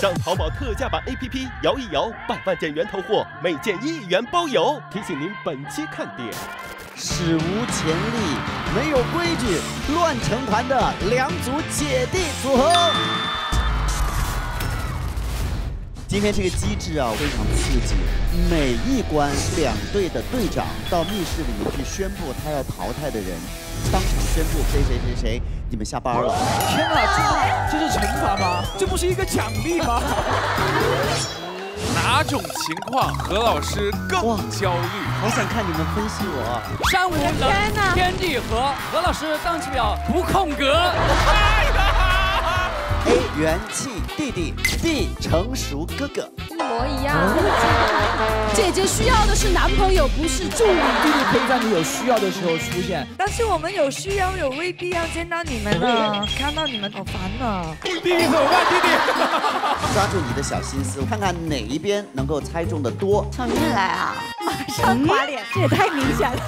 上淘宝特价版 APP 摇一摇，百万件源头货，每件1元包邮。提醒您本期看点：史无前例、没有规矩、乱成团的两组姐弟组合。今天这个机制啊，非常刺激。每一关，两队的队长到密室里去宣布他要淘汰的人，当场宣布谁谁谁谁，你们下班了。天啊，这是惩罚吗？这不是一个奖励吗？哪种情况何老师更焦虑？好想看你们分析我、啊。山无能，天地合，何老师当机表不空格。A 元气弟弟 ，B 成熟哥哥，一模一样。姐姐需要的是男朋友，不是助理。弟弟可以在你有需要的时候出现，但是我们有需要，有未必要见到你们呢。看到你们好烦呢。弟弟怎么办？弟弟，抓住你的小心思，看看哪一边能够猜中的多。从这来啊！马上垮脸，这也太明显了。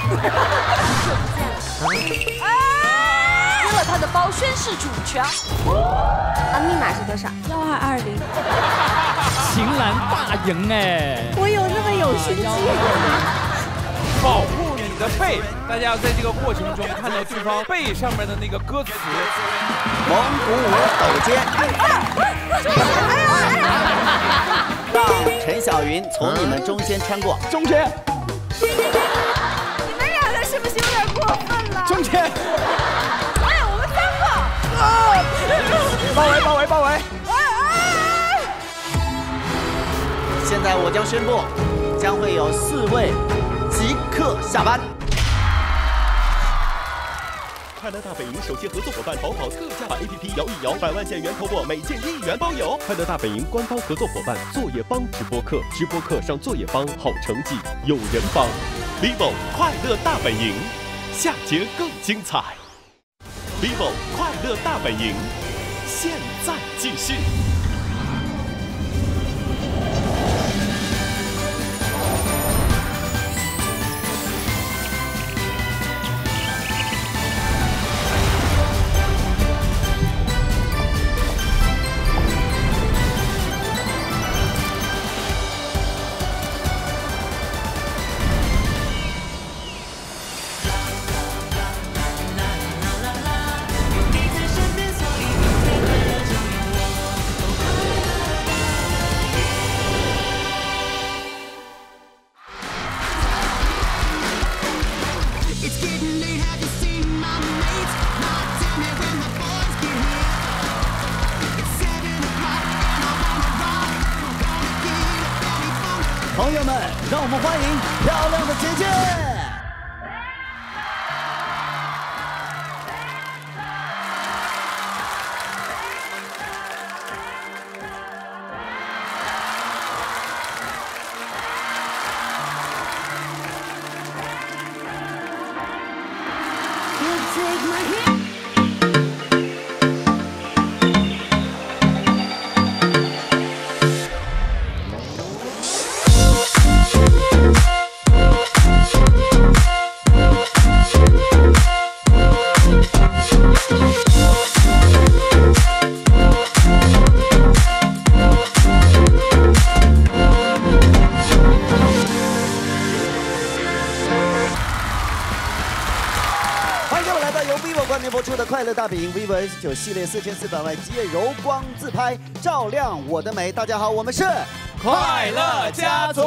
他的包宣誓主权。啊，密码是多少？1220。秦岚大赢哎！我有那么有心机。保护你的背，大家要在这个过程中看到对方背上面的那个歌词。蒙古舞抖肩。让陈小云从你们中间穿过。中间。你们俩的是不是有点过分了？中间。 包围！现在我将宣布，将会有4位即刻下班。快乐大本营首席合作伙伴淘宝特价版 APP 摇一摇，百万件源头货，每件1元包邮。快乐大本营官方合作伙伴作业帮直播课，直播课上作业帮，好成绩有人帮。vivo 快乐大本营，下节更精彩。vivo 快乐大本营。 现在继续。朋友们，让我们欢迎漂亮的姐姐。快乐大本营 vivo S9 系列4400万皆柔光自拍，照亮我的美。大家好，我们是快乐家族。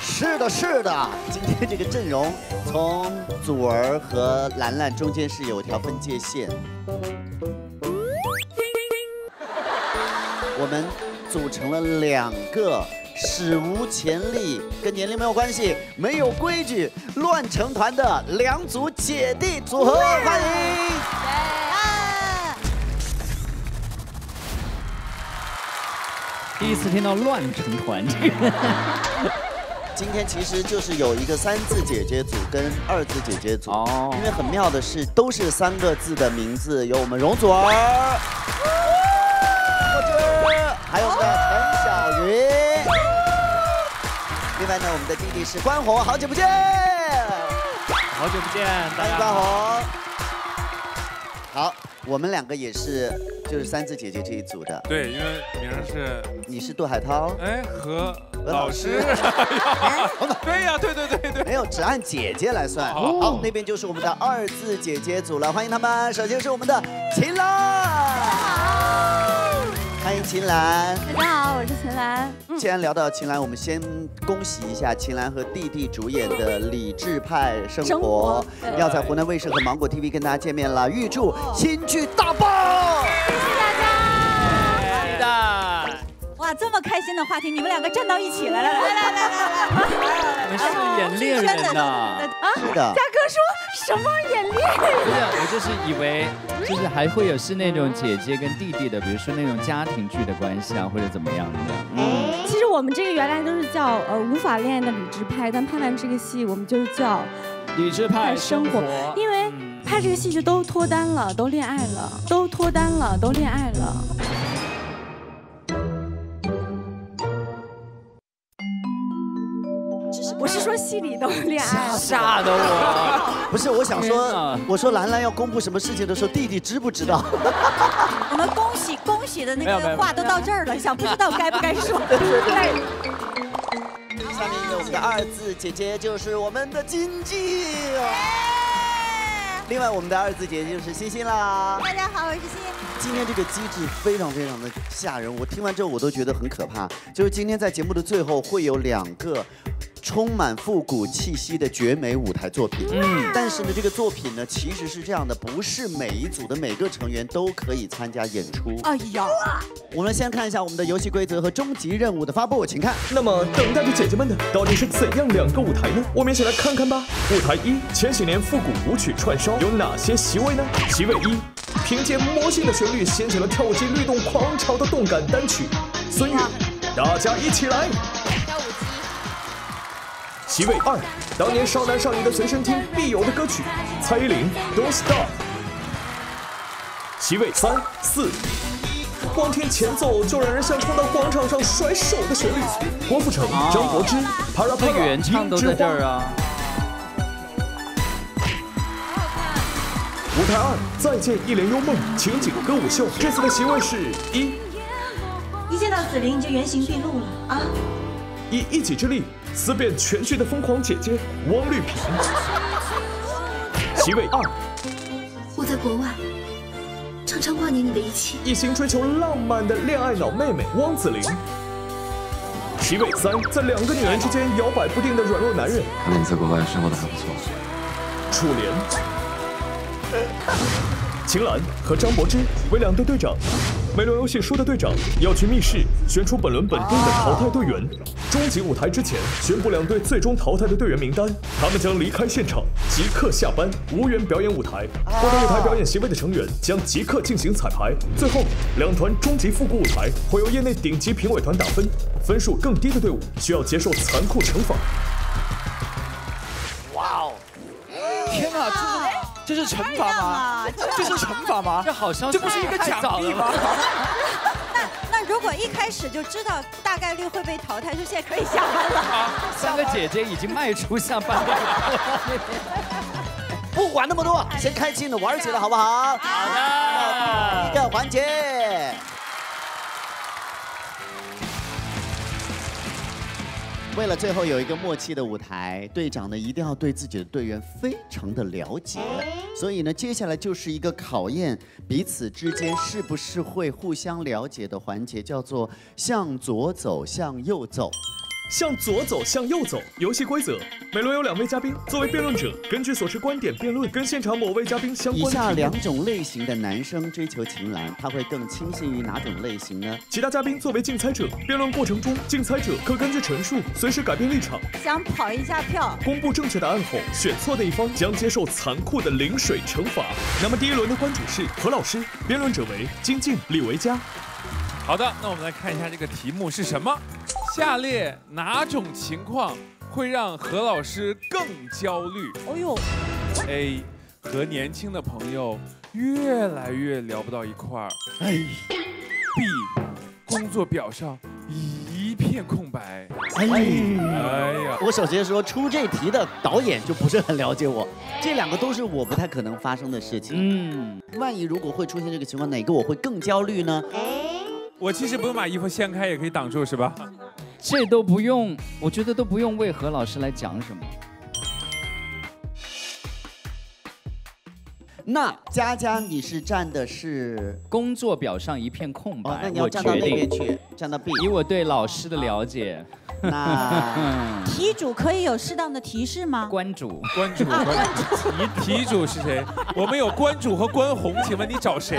是的，今天这个阵容，从祖儿和兰兰中间是有条分界线。我们组成了2个。 史无前例，跟年龄没有关系，没有规矩，乱成团的两组姐弟组合，欢迎！第一次听到“乱成团”这个。今天其实就是有一个3字姐姐组跟2字姐姐组，因为很妙的是，都是3个字的名字，有我们容祖儿，还有我们的陈小云。 另外呢，我们的弟弟是关宏，好久不见，欢迎关宏。好，我们2个也是就是三字姐姐这一组的。对，因为名是你是杜海涛，哎，和老师。对呀，对对对对，没有，只按姐姐来算。好，那边就是我们的二字姐姐组了，欢迎他们。首先是我们的秦岚。 欢迎秦岚，大家好，我是秦岚。既然聊到秦岚，我们先恭喜一下秦岚和弟弟主演的《理智派生活》要在湖南卫视和芒果 TV 跟大家见面了，预祝新剧大爆！谢谢大家。哇，这么开心的话题，你们两个站到一起来了，来来来来来，我们是演猎人的啊！是的。嘉哥说什么演猎人？我就是以为。 就是还会有是那种姐姐跟弟弟的，比如说那种家庭剧的关系啊，或者怎么样的。其实我们这个原来都是叫无法恋爱的理智派，但拍完这个戏我们就是叫理智派生活，因为拍这个戏就都脱单了，都恋爱了，都脱单了，都恋爱了。我是说戏里都恋爱了，吓得我。 不是，我想说，我说兰兰要公布什么事情的时候，弟弟知不知道？我们恭喜恭喜的那个话都到这儿了，想不知道该不该说。下面一个我们的二字姐姐就是我们的金靖，另外我们的二字姐姐就是欣欣啦。大家好，我是欣欣。今天这个机制非常非常的吓人，我听完之后我都觉得很可怕。就是今天在节目的最后会有两个。 充满复古气息的绝美舞台作品，但是呢，这个作品呢其实是这样的，不是每一组的每个成员都可以参加演出。哎呀，我们先看一下我们的游戏规则和终极任务的发布，请看。那么等待着姐姐们的到底是怎样两个舞台呢？我们一起来看看吧。舞台一，前些年复古舞曲串烧有哪些席位呢？席位一，凭借魔性的旋律掀起了跳机律动狂潮的动感单曲，孙悦，大家一起来。 席位二，当年少男少女的随身听必有的歌曲，蔡依林 Don't Stop。席位3、4，光听前奏就让人像冲到广场上甩手的旋律，郭富城、张柏芝 Para Para 原唱都在这儿啊。舞台二，再见一帘幽梦情景歌舞秀，这次的席位是1。一见到紫菱你就原形毕露了啊！以一己之力。 思辨全剧的疯狂姐姐汪绿萍，席位2。我在国外，常常挂念你的一切。一心追求浪漫的恋爱脑妹妹汪紫菱，席位3。在两个女人之间摇摆不定的软弱男人。看来你在国外生活的还不错。楚莲，秦岚和张柏芝为2队队长。 每轮游戏输的队长要去密室选出本轮本队的淘汰队员。终极舞台之前宣布2队最终淘汰的队员名单，他们将离开现场，即刻下班，无缘表演舞台。获得舞台表演席位的成员将即刻进行彩排。最后，2团终极复古舞台会由业内顶级评委团打分，分数更低的队伍需要接受残酷惩罚。哇哦！天哪！这是惩罚吗？这是惩罚吗？这好像这不是一个奖励吗？那如果一开始就知道大概率会被淘汰，就现在可以下班了。3个姐姐已经迈出下班了。不管那么多，先开心的玩起来，好不好？好的。第一个环节。 为了最后有一个默契的舞台，队长呢一定要对自己的队员非常的了解，所以呢，接下来就是一个考验彼此之间是不是会互相了解的环节，叫做向左走，向右走。 向左走，向右走。游戏规则：每轮有2位嘉宾作为辩论者，根据所持观点辩论跟现场某位嘉宾相关。以下2种类型的男生追求秦岚，他会更倾心于哪种类型呢？其他嘉宾作为竞猜者，辩论过程中，竞猜者可根据陈述随时改变立场。想跑一下票。公布正确答案后，选错的一方将接受残酷的淋水惩罚。那么第1轮的观主是何老师，辩论者为金靖、李维嘉。好的，那我们来看一下这个题目是什么。 下列哪种情况会让何老师更焦虑？哦呦 ，A 和年轻的朋友越来越聊不到一块儿。哎 ，B 工作表上一片空白。哎呀！我首先说，出这题的导演就不是很了解我，这两个都是我不太可能发生的事情。万一如果会出现这个情况，哪个我会更焦虑呢？我其实不用把衣服掀开也可以挡住，是吧？这都不用，我觉得都不用为何老师来讲什么。 那佳佳，你是站的是工作表上一片空白，那你要站到那边去，站到 B。以我对老师的了解，那题主可以有适当的提示吗？关主，题主是谁？我们有关主和关宏，请问你找谁？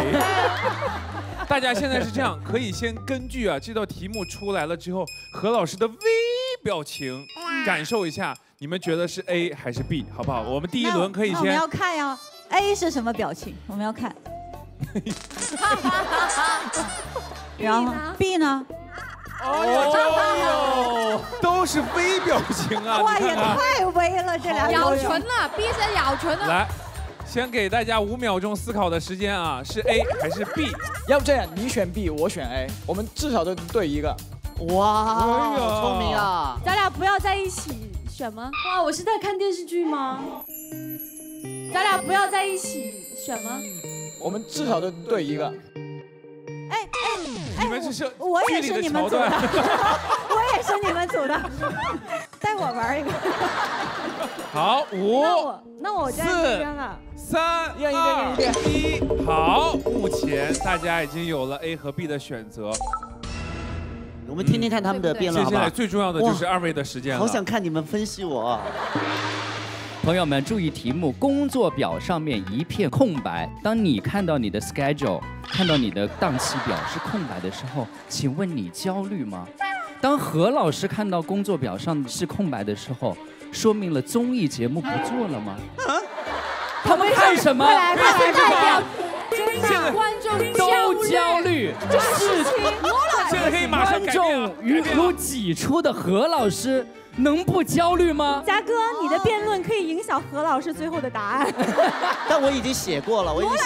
大家现在是这样，可以先根据啊这道题目出来了之后，何老师的微表情感受一下，你们觉得是 A 还是 B， 好不好？我们第一轮可以先。我们要看呀。 A 是什么表情？我们要看。然后 B 呢？哦，都是微表情啊！哇，也太微了，这俩咬唇了 ，B 是咬唇了。来，先给大家5秒钟思考的时间啊，是 A 还是 B？ 要不这样，你选 B， 我选 A， 我们至少都对一个。哇，好聪明啊！咱俩不要在一起选吗？哇，我是在看电视剧吗？ 咱俩不要在一起选吗？我们至少都对一个。哎，你们这是我也是你们组的，我也是你们组的，带我玩一个。好，那我站这边了。3、2、1，好，目前大家已经有了 A 和 B 的选择。 我们听听看他们的辩论，接下来最重要的就是2位的时间了。好想看你们分析我。 朋友们注意题目，工作表上面一片空白。当你看到你的 schedule， 看到你的档期表是空白的时候，请问你焦虑吗？当何老师看到工作表上是空白的时候，说明了综艺节目不做了吗？他们看什么？真的，观众都焦虑，这是观众于如己出的何老师。 能不焦虑吗？佳哥，你的辩论可以影响何老师最后的答案。但我已经写过了，我已经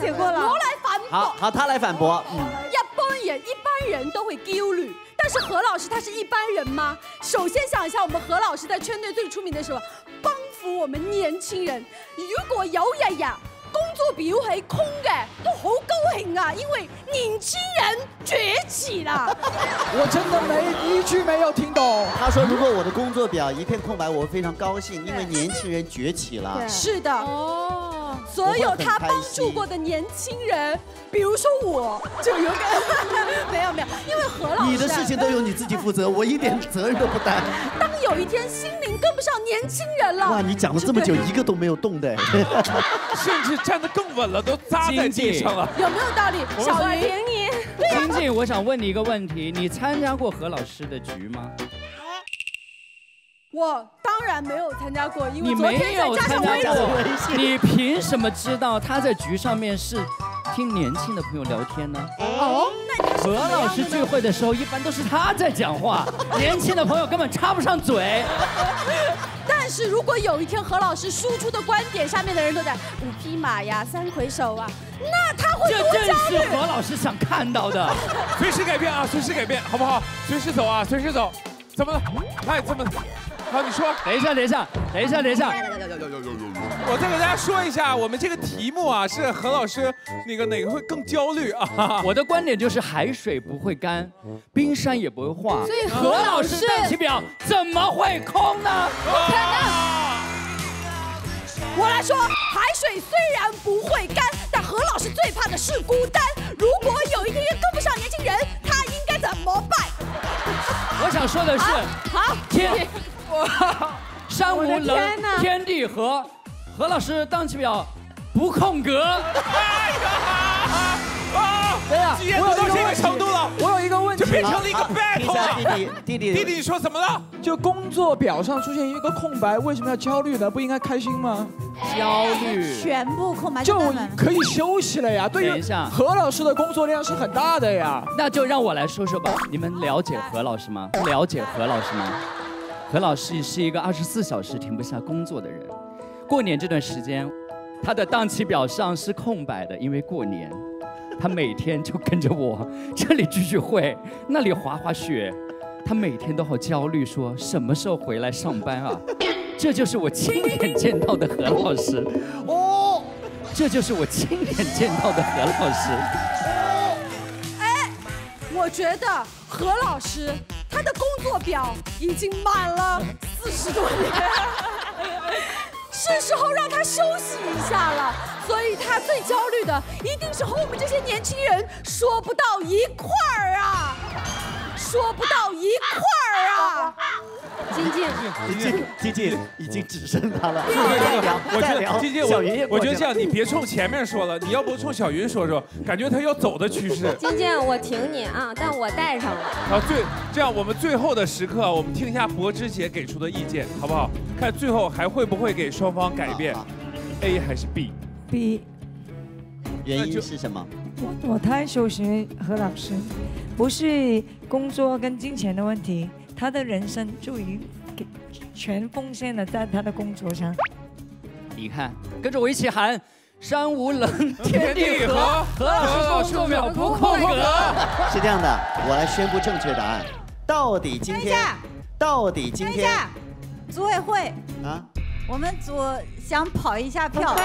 写过了。我来反驳。好，他来反驳。一般人都会焦虑，但是何老师他是一般人吗？首先想一下，我们何老师在圈内最出名的时候，帮扶我们年轻人。如果有日日工作表係空嘅，都好高興啊，因為年輕人崛起啦！我真的沒一句沒有聽懂。他說：“如果我的工作表一片空白，我會非常高興，因為年輕人崛起了。”是的，哦，所有他幫助過的年輕人，比如說我，就有感沒有，因為何老師你的事情都由你自己負責，我一點責任都不擔。當有一天心靈跟不上年輕人了，哇！你講了這麼久，一個都沒有動的，甚至。 站得更稳了，都扎在地上了，有没有道理？小云，金靖，我想问你一个问题：你参加过何老师的局吗？我当然没有参加过，因为昨天再加上微信。你凭什么知道他在局上面是听年轻的朋友聊天呢？哦，何老师聚会的时候，一般都是他在讲话，年轻的朋友根本插不上嘴。 但是如果有一天何老师输出的观点，下面的人都在五匹马呀、三魁首啊，那他会多焦虑。这正是何老师想看到的，随时改变啊，随时改变，好不好？随时走啊，随时走。怎么了？哎，怎么了？好，你说。等一下。我再给大家说一下，我们这个题目啊，是何老师哪个会更焦虑啊？我的观点就是海水不会干，冰山也不会化，所以何老师的题表怎么会空呢？不可能！我来说，海水虽然不会干，但何老师最怕的是孤单。如果有一天跟不上年轻人，他应该怎么办？我想说的是，山无棱，天地合。 何老师档期表不空格。哎呀！啊！对呀，我到这个程度了，我有一个问题，就变成了一个 battle 了。弟弟，你说怎么了？就工作表上出现一个空白，为什么要焦虑呢？不应该开心吗？焦虑。全部空白就可以休息了呀。对于何老师的工作量是很大的呀。那就让我来说说吧。你们了解何老师吗？了解何老师吗？何老师是一个24小时停不下工作的人。 过年这段时间，他的档期表上是空白的，因为过年，他每天就跟着我这里聚聚会，那里滑滑雪，他每天都好焦虑，说什么时候回来上班啊？这就是我亲眼见到的何老师。哦，这就是我亲眼见到的何老师。哎，我觉得何老师他的工作表已经满了40多年，是时候让他休息一下了。所以他最焦虑的一定是和我们这些年轻人说不到一块儿啊。 说不到一块儿啊！金靖已经只剩他了。我金靖，小云，我觉得这样，你别冲前面说了，你要不冲小云说说，感觉他要走的趋势。金靖，我挺你啊，但我带上了。啊，对，这样我们最后的时刻，我们听一下柏芝姐给出的意见，好不好？看最后还会不会给双方改变 ，A 还是 B？B。原因是什么？ 我太首选何老师，不是工作跟金钱的问题，他的人生就已给全奉献了在他的工作上。你看，跟着我一起喊：山无棱，天地合，何老师说秒不空格。是这样的，我来宣布正确答案。到底今天，组委会啊，我们组想跑一下票。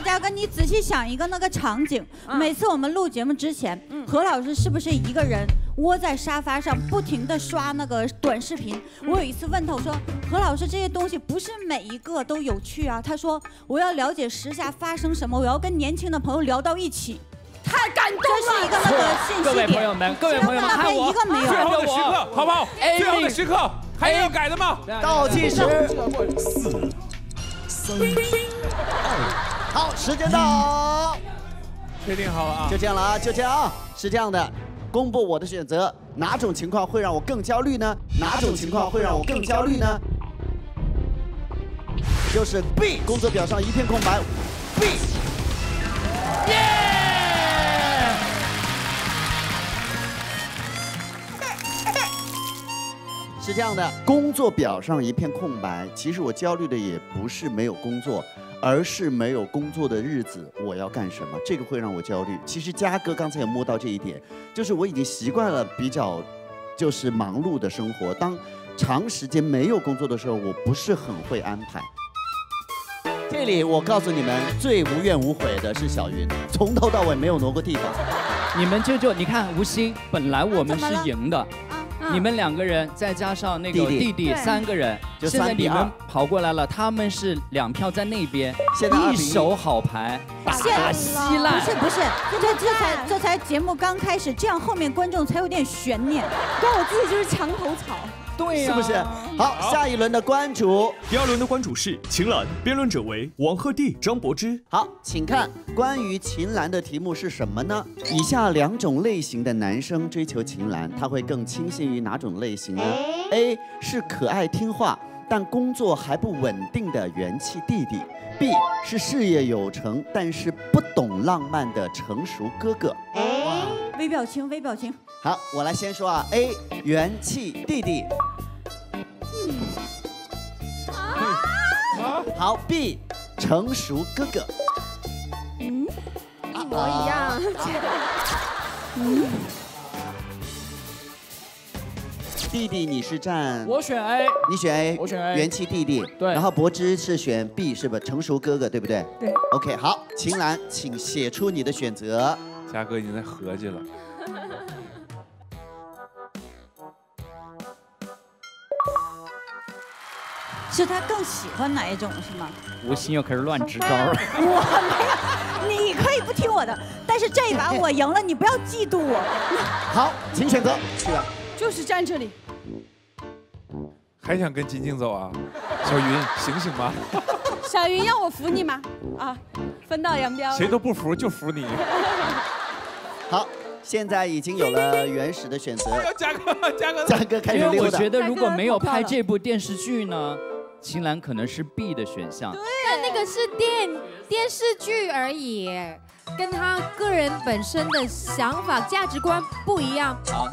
嘉哥，你仔细想一个那个场景，每次我们录节目之前，何老师是不是一个人窝在沙发上，不停地刷那个短视频？我有一次问他，我说何老师这些东西不是每一个都有趣啊？他说我要了解时下发生什么，我要跟年轻的朋友聊到一起。 太感动了！这是一个那个信息点。各位朋友们，看我，最后的时刻，好不好？最后的时刻，还要改的吗？倒计时4、3、2，好，时间到。确定好了啊？就这样了啊，就这样啊。是这样的，公布我的选择，哪种情况会让我更焦虑呢？哪种情况会让我更焦虑呢？就是 B， 工作表上一片空白。B。耶！ 是这样的，工作表上一片空白。其实我焦虑的也不是没有工作，而是没有工作的日子我要干什么？这个会让我焦虑。其实嘉哥刚才也摸到这一点，就是我已经习惯了比较就是忙碌的生活。当长时间没有工作的时候，我不是很会安排。这里我告诉你们，最无怨无悔的是小云，从头到尾没有挪过地方。你们就你看，吴昕本来我们是赢的。 你们2个人再加上那个弟弟3个人，现在你们跑过来了，他们是2票在那边，现在一手好牌打稀烂。不是，这才节目刚开始，这样后面观众才有点悬念。但我自己就是墙头草，对呀，是不是？好，下一轮的关主，第2轮的关主是秦岚，辩论者为王鹤棣、张柏芝。好，请看关于秦岚的题目是什么呢？以下2种类型的男生追求秦岚，他会更倾向于 哪种类型呢 ？A 是可爱听话但工作还不稳定的元气弟弟 ；B 是事业有成但是不懂浪漫的成熟哥哥。微表情。好，我来先说啊 ，A 元气弟弟。好 ，B 成熟哥哥。一模一样。弟弟，你是占？我选 A， 你选 A， 我选 A， 元气弟弟。对，然后柏芝是选 B， 是吧？成熟哥哥，对不对？对。OK， 好，秦岚，请写出你的选择。嘉哥已经在合计了。是他更喜欢哪一种是吗？吴昕又开始乱支招了。我没有，你可以不听我的，但是这一把我赢了，你不要嫉妒我。好，请选择。去吧。就是站这里。 还想跟金靖走啊？小云，醒醒吧！小云，要我服你吗？啊，分道扬镳。谁都不服，就服你。好，现在已经有了原始的选择。嘉哥开始溜达。因为我觉得如果没有拍这部电视剧呢，秦岚可能是 B 的选项。对，那个是电视剧而已，跟他个人本身的想法、价值观不一样。好。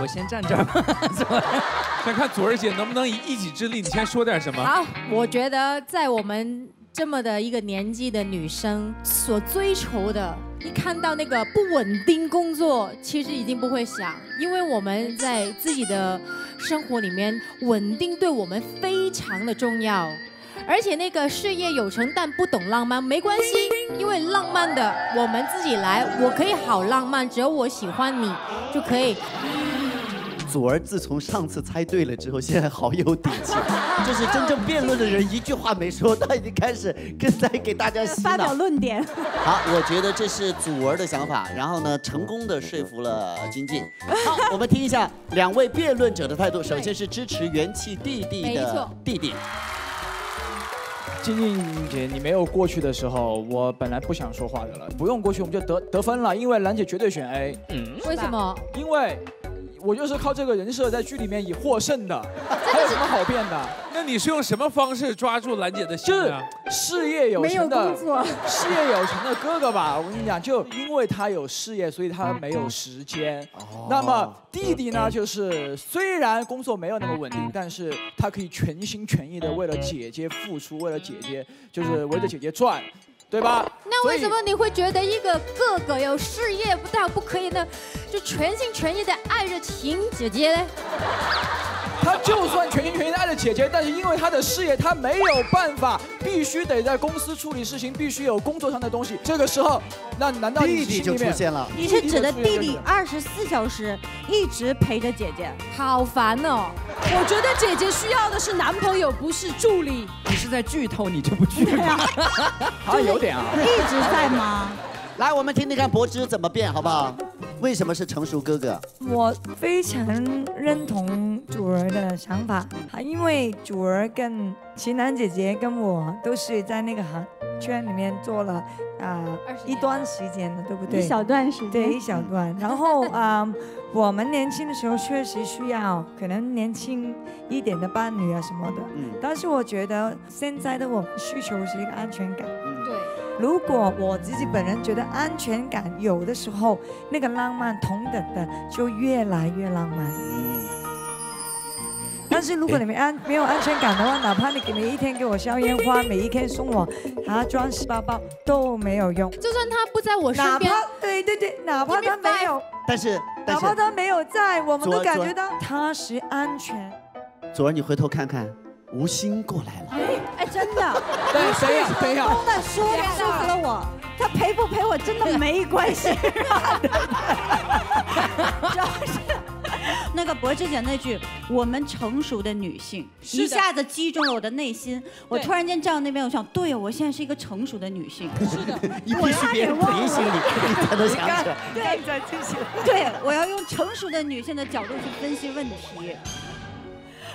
我先站这儿吧，想看左儿姐能不能以一己之力，你先说点什么。好，我觉得在我们这么的一个年纪的女生所追求的，一看到那个不稳定工作，其实已经不会想，因为我们在自己的生活里面，稳定对我们非常的重要。而且那个事业有成但不懂浪漫没关系，因为浪漫的我们自己来，我可以好浪漫，只要我喜欢你就可以。 祖儿自从上次猜对了之后，现在好有底气。就是真正辩论的人一句话没说，他已经开始在给大家洗脑。发表论点。好，我觉得这是祖儿的想法，然后呢，成功的说服了君静。好，我们听一下两位辩论者的态度。首先是支持元气弟弟的弟弟。君静姐，你没有过去的时候，我本来不想说话的了。不用过去，我们就得分了，因为兰姐绝对选 A。嗯，为什么？因为。 我就是靠这个人设在剧里面以获胜的，还有什么好辩的？那你是用什么方式抓住兰姐的心啊？事业有成的，事业有成的哥哥吧，我跟你讲，就因为他有事业，所以他没有时间。那么弟弟呢，就是虽然工作没有那么稳定，但是他可以全心全意的为了姐姐付出，为了姐姐就是围着姐姐转。 对吧？那为什么你会觉得一个哥哥有事业不大不可以呢？就全心全意的爱着婷姐姐呢？他就算全心全意的爱着姐姐，但是因为他的事业，他没有办法，必须得在公司处理事情，必须有工作上的东西。这个时候，那难道弟弟就出现了？你是指的弟弟24小时一直陪着姐姐，好烦哦！我觉得姐姐需要的是男朋友，不是助理。你是在剧透你这部剧吗？好有。 一直在吗？来，我们听听看柏芝怎么变，好不好？为什么是成熟哥哥？我非常认同祖儿的想法，因为祖儿跟秦岚姐姐跟我都是在那个圈里面做了一段时间的，对不对？一小段时间。对，一小段。然后我们年轻的时候确实需要可能年轻一点的伴侣啊什么的。但是我觉得现在的我们需求是一个安全感。 如果我自己本人觉得安全感有的时候，那个浪漫同等的就越来越浪漫。但是如果你没有安全感的话，哪怕你每一天给我烧烟花，每一天送我钻石包包都没有用。就算他不在我身边，对对对，哪怕他没有，哪怕他没有在，我们都感觉到踏实安全。左儿，你回头看看。 吴昕过来了，哎，真的，对，谁呀？谁呀？真的说服了我，他陪不陪我真的没关系。主要是那个柏芝姐那句“我们成熟的女性”，一下子击中了我的内心。我突然间站到那边，我想，对呀，我现在是一个成熟的女性。是的，你必须别人提醒你，你才能想起来。对，我要用成熟的女性的角度去分析问题。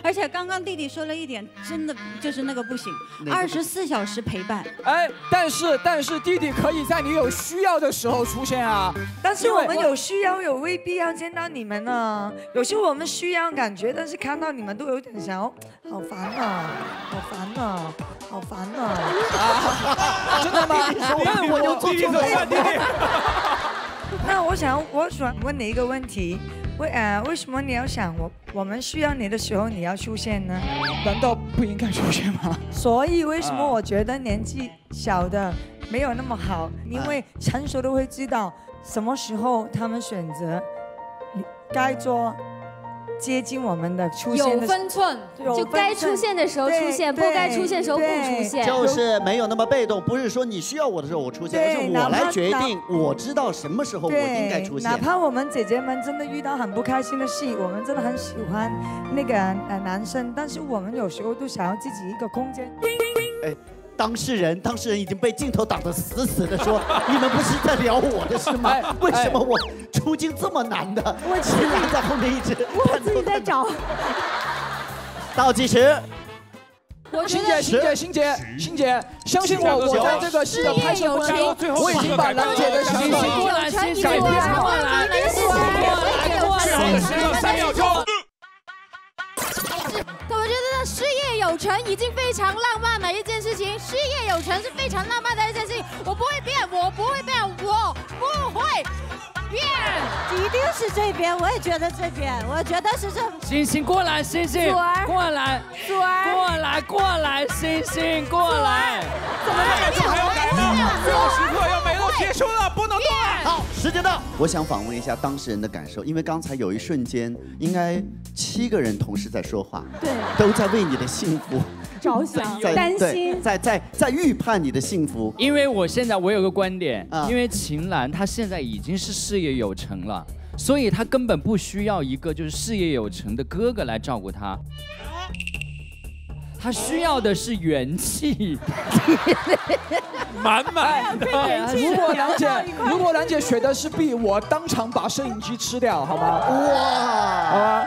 而且刚刚弟弟说了一点，真的就是那个不行，24小时陪伴。哎，但是弟弟可以在你有需要的时候出现啊。但是我们有需要也未必要见到你们呢。有时候我们需要感觉，但是看到你们都有点想，好烦啊，好烦啊，好烦啊。真的吗？那我就做弟弟。那我想问你一个问题。 为什么你要想我们需要你的时候你要出现呢？难道不应该出现吗？所以为什么我觉得年纪小的没有那么好？因为成熟的会知道什么时候他们选择该做接近我们的出现的。有分寸，就该出现的时候出现，不该出现的时候不出现。就是没有那么被动，不是说你需要我的时候我出现，是我来决定，我知道什么时候我应该出现。哪怕我们姐姐们真的遇到很不开心的事，我们真的很喜欢那个男生，但是我们有时候都想要自己一个空间。哎，当事人已经被镜头挡得死死的，说你们不是在聊我的是吗？为什么我出镜这么难的？我自己在后面一直，我自己在找。倒计时。 欣姐，相信我，我在这个戏的拍摄过程中，我已经把兰姐的想法改变过来，3秒钟。我觉得事业有成已经非常浪漫的一件事情，事业有成是非常浪漫的一件事情。我不会变，我不会变，我不会。边，一定是这边，我也觉得这边，我觉得是这。星星过来，星星过来，过来过来，星星过来。怎么还有改呢？最后时刻要没了，结束了，不能动了。好，时间到。我想访问一下当事人的感受，因为刚才有一瞬间，应该7个人同时在说话，对，都在为你的幸福。 着想，担心，在预判你的幸福。因为我有个观点，因为秦岚她现在已经是事业有成了，所以她根本不需要一个就是事业有成的哥哥来照顾她，她需要的是元气，满满的。如果兰姐学的是 B， 我当场把摄影机吃掉，好吗？哇，好吧，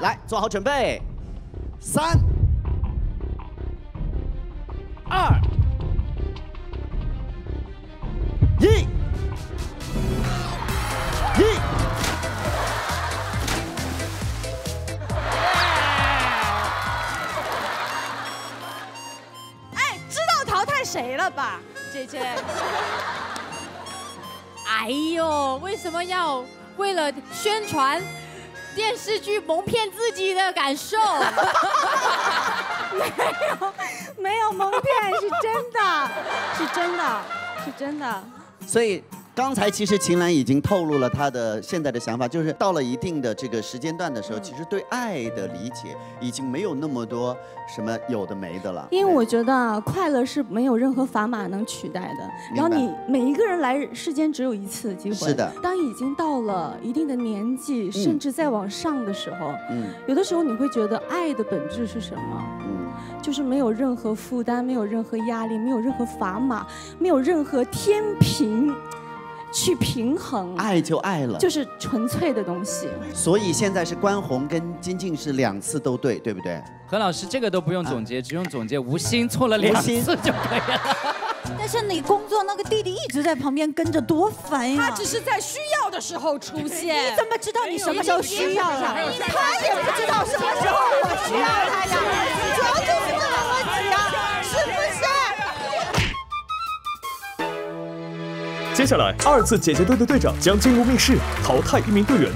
来做好准备，3、2、1，哎，知道淘汰谁了吧，姐姐？哎呦，为什么要为了宣传电视剧蒙骗自己的感受？没有蒙骗，是真的，是真的，是真的。所以刚才其实秦岚已经透露了她的现在的想法，就是到了一定的这个时间段的时候，其实对爱的理解已经没有那么多什么有的没的了。因为我觉得快乐是没有任何砝码能取代的。然后你每一个人来世间只有一次的机会。是的。当已经到了一定的年纪，甚至再往上的时候，有的时候你会觉得爱的本质是什么？ 就是没有任何负担，没有任何压力，没有任何砝码，没有任何天平去平衡，爱就爱了，就是纯粹的东西。所以现在是关宏跟金靖是2次都对，对不对？何老师这个都不用总结，只用总结吴昕错了2次就可以了。但是你工作那个弟弟一直在旁边跟着，多烦呀！他只是在需要的时候出现。你怎么知道你什么时候需要呀？他也不知道什么时候我需要他呀。 接下来，2次姐姐队的队长将进入密室，淘汰1名队员。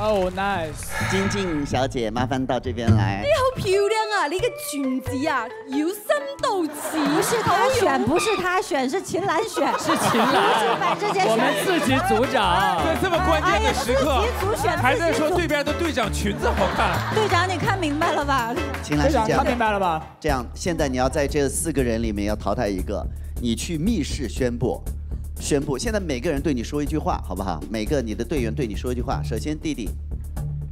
Oh nice， 金靖小姐，麻烦到这边来。你好漂亮啊！你个裙子啊，由心到此。不是他选，不是他选，是秦岚选。是秦岚。我们自己组长。在这么关键的时刻，还在说对边的队长裙子好看。队长，你看明白了吧？秦岚是这样。看明白了吧？这样，现在你要在这4个人里面要淘汰1个，你去密室宣布，现在每个人对你说一句话，好不好？每个你的队员对你说一句话。首先，弟弟，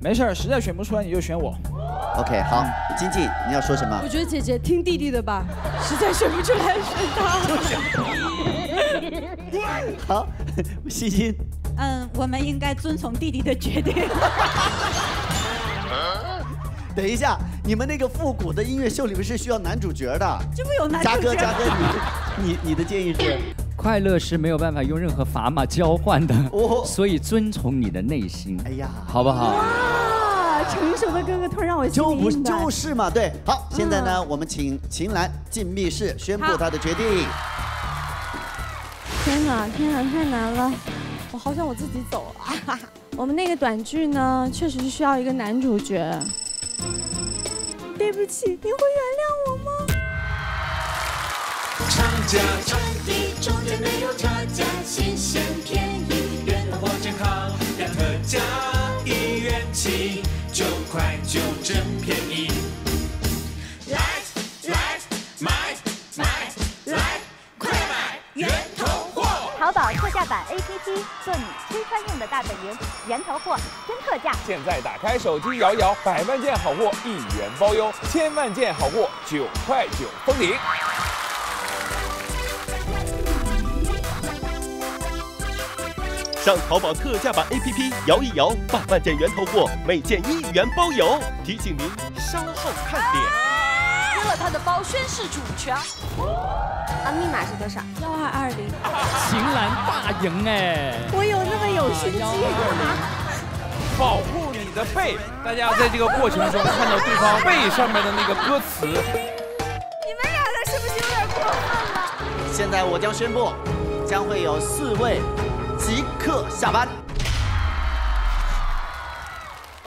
没事，实在选不出来你就选我。OK， 好，金靖，你要说什么？我觉得姐姐听弟弟的吧，实在选不出来选他。好，欣欣。我们应该遵从弟弟的决定。等一下，你们那个复古的音乐秀里面是需要男主角的。这不有男主角？嘉哥，你的建议是？ 快乐是没有办法用任何砝码交换的，所以遵从你的内心。哎呀，好不好？哇，成熟的哥哥突然让我就不就是嘛，对。好，现在呢，我们请秦岚进密室宣布她的决定。天哪，太难了，我好想我自己走啊！我们那个短剧呢，确实是需要一个男主角。对不起，你会原谅我吗？ 厂家产地中间没有特价，新鲜便宜，源头或健康，要特价1元起，9.9真便宜。来，快买源头货！淘宝特价版 APP 做你吃穿用的大本营，源头货真特价。现在打开手机摇一摇，100万件好货1元包邮，1000万件好货9.9封顶。 上淘宝特价版 APP 摇一摇，8万件源头货，每件1元包邮。提醒您稍后看点。撕了他的包，宣示主权。密码是多少？1220。秦岚大赢哎！我有那么有心机。保护你的背，大家在这个过程中看到对方背上面的那个歌词。你们俩的是不是有点过分了？现在我将宣布，将会有4位。即刻下班。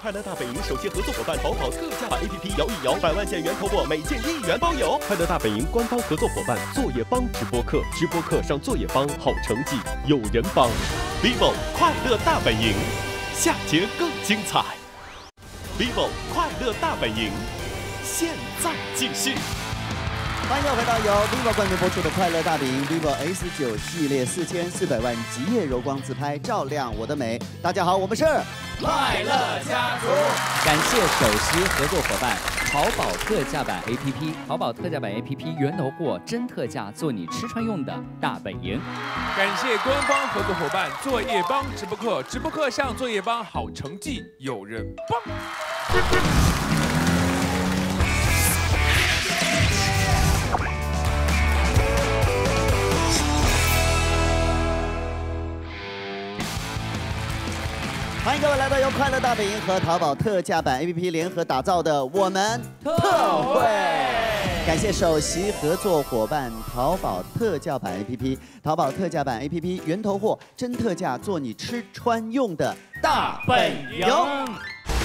快乐大本营首席合作伙伴淘宝特价版 APP 摇一摇，100万现元投我，每件1元包邮。快乐大本营官方合作伙伴作业帮直播课上作业帮，好成绩有人帮。vivo 快乐大本营，下节更精彩。vivo 快乐大本营，现在继续。 欢迎各位回到由 vivo 冠名播出的《快乐大本营》vivo S9 系列4400万极夜柔光自拍，照亮我的美。大家好，我们是快乐家族。感谢首席合作伙伴淘宝特价版 APP， 淘宝特价版 APP 源头货真特价，做你吃穿用的大本营。感谢官方合作伙伴作业帮直播课，直播课上作业帮，好成绩有人帮。欢迎各位来到由快乐大本营和淘宝特价版 APP 联合打造的我们特惠，感谢首席合作伙伴淘宝特价版 APP， 淘宝特价版 APP 源头货真特价，做你吃穿用的大本营。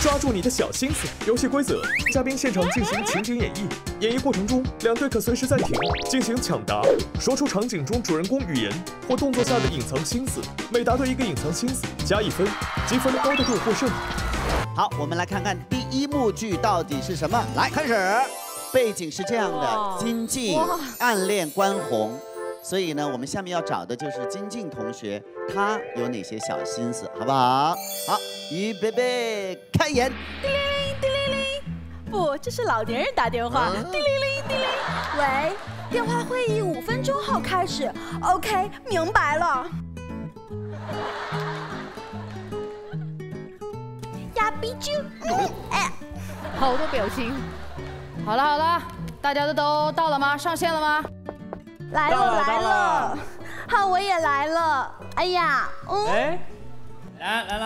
抓住你的小心思！游戏规则：嘉宾现场进行情景演绎，演绎过程中两队可随时暂停进行抢答，说出场景中主人公语言或动作下的隐藏心思。每答对一个隐藏心思加1分，积分高的队获胜。好，我们来看看第一幕剧到底是什么。来，开始。背景是这样的：金靖暗恋关宏，所以呢，我们下面要找的就是金靖同学，他有哪些小心思，好不好？好。 预备备，开演！叮铃铃，叮铃铃，不，这是老年人打电话。叮铃铃，叮铃，喂，电话会议5分钟后开始。OK， 明白了。呀比啾，哎，好多表情。好了好了，大家都到了吗？上线了吗？来了来了，好，我也来了。哎呀，嗯。哎 来，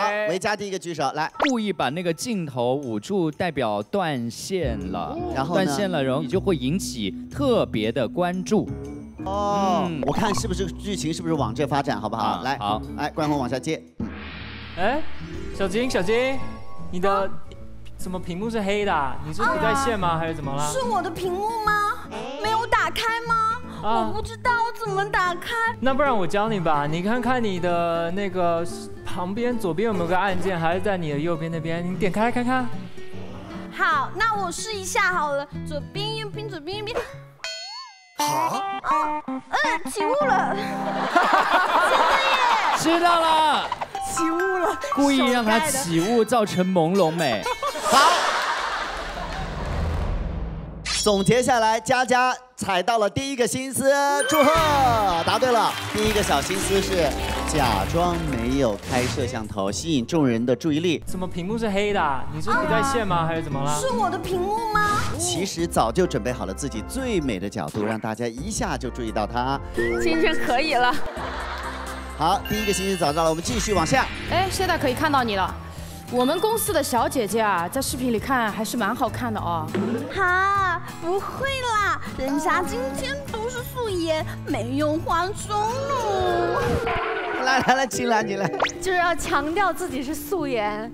好，维嘉第一个举手，来，故意把那个镜头捂住，代表断线了，然后断线了，然后你就会引起特别的关注。哦，我看是不是剧情是不是往这发展，好不好？来，好，来，关宏往下接。哎，小金，小金，你的怎么屏幕是黑的？你是不在线吗？还是怎么了？是我的屏幕吗？没有打开吗？ 我不知道怎么打开，那不然我教你吧。你看看你的那个旁边左边有没有个按键，还是在你的右边那边？你点开看看。好，那我试一下好了。左边右边左边右边。啊？起雾了。真的耶！知道了。起雾了。故意让它起雾，造成朦胧美。好。 总结下来，佳佳踩到了第一个心思，祝贺！答对了，第一个小心思是假装没有开摄像头，吸引众人的注意力。怎么屏幕是黑的？你是不在线吗？还是怎么了？是我的屏幕吗？其实早就准备好了自己最美的角度，让大家一下就注意到它。今天可以了。好，第一个心思找到了，我们继续往下。哎，现在可以看到你了。 我们公司的小姐姐啊，在视频里看还是蛮好看的哦。哈，不会啦，人家今天都是素颜，没用化妆哦。来来来，进来进来。就是要强调自己是素颜，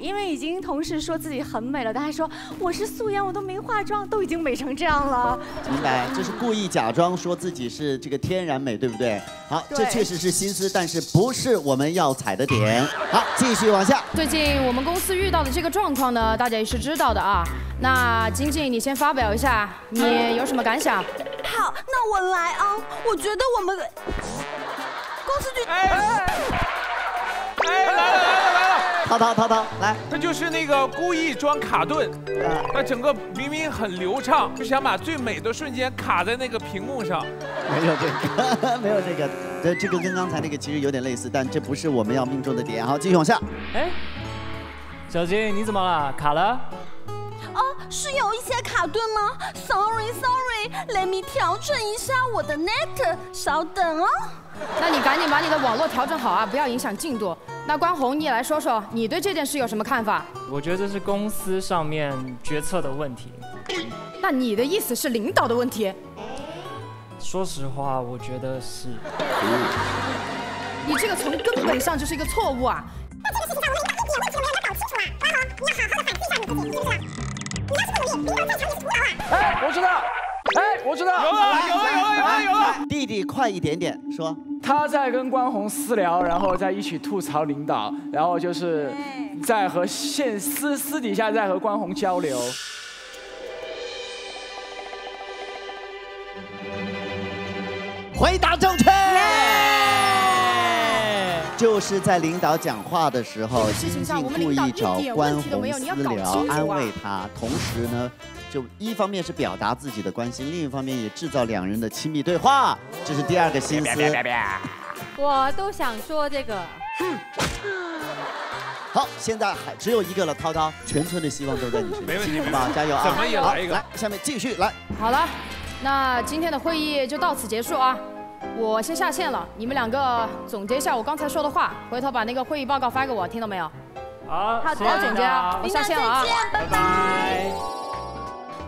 因为已经同事说自己很美了，但还说我是素颜，我都没化妆，都已经美成这样了。明白，就是故意假装说自己是这个天然美，对不对？好，这确实是心思，但是不是我们要踩的点。好，继续往下。 最近我们公司遇到的这个状况呢，大家也是知道的啊。那金靖，你先发表一下，你有什么感想？好，那我来啊。我觉得我们公司就……来了！涛，来，那就是那个故意装卡顿，那整个明明很流畅，就想把最美的瞬间卡在那个屏幕上。没有这个，没有这个。 对，这个跟刚才那个其实有点类似，但这不是我们要命中的点。好，继续往下。哎，小金，你怎么了？卡了？哦，是有一些卡顿吗 ？Sorry，Let me 调整一下我的 net， 稍等哦。那你赶紧把你的网络调整好啊，不要影响进度。那关宏，你来说说，你对这件事有什么看法？我觉得这是公司上面决策的问题。那你的意思是领导的问题？ 说实话，我觉得是。你这个从根本上就是一个错误啊！哎，我知道，哎，我知道，有了！弟弟，快一点点说。他在跟关宏私聊，然后在一起吐槽领导，然后就是在和私底下在和关宏交流。 回答正确，就是在领导讲话的时候，金靖故意找关宏私聊，安慰他。同时呢，就一方面是表达自己的关心，另一方面也制造两人的亲密对话。这是第二个心思。我都想说这个。好，现在还只有一个了，涛涛，全村的希望都在你身上。没问题，吧，加油啊！怎么也来一个？来，下面继续来。好了。 那今天的会议就到此结束啊！我先下线了，你们两个总结一下我刚才说的话，回头把那个会议报告发给我，听到没有？好，好的，总结啊，我下线了啊，拜拜。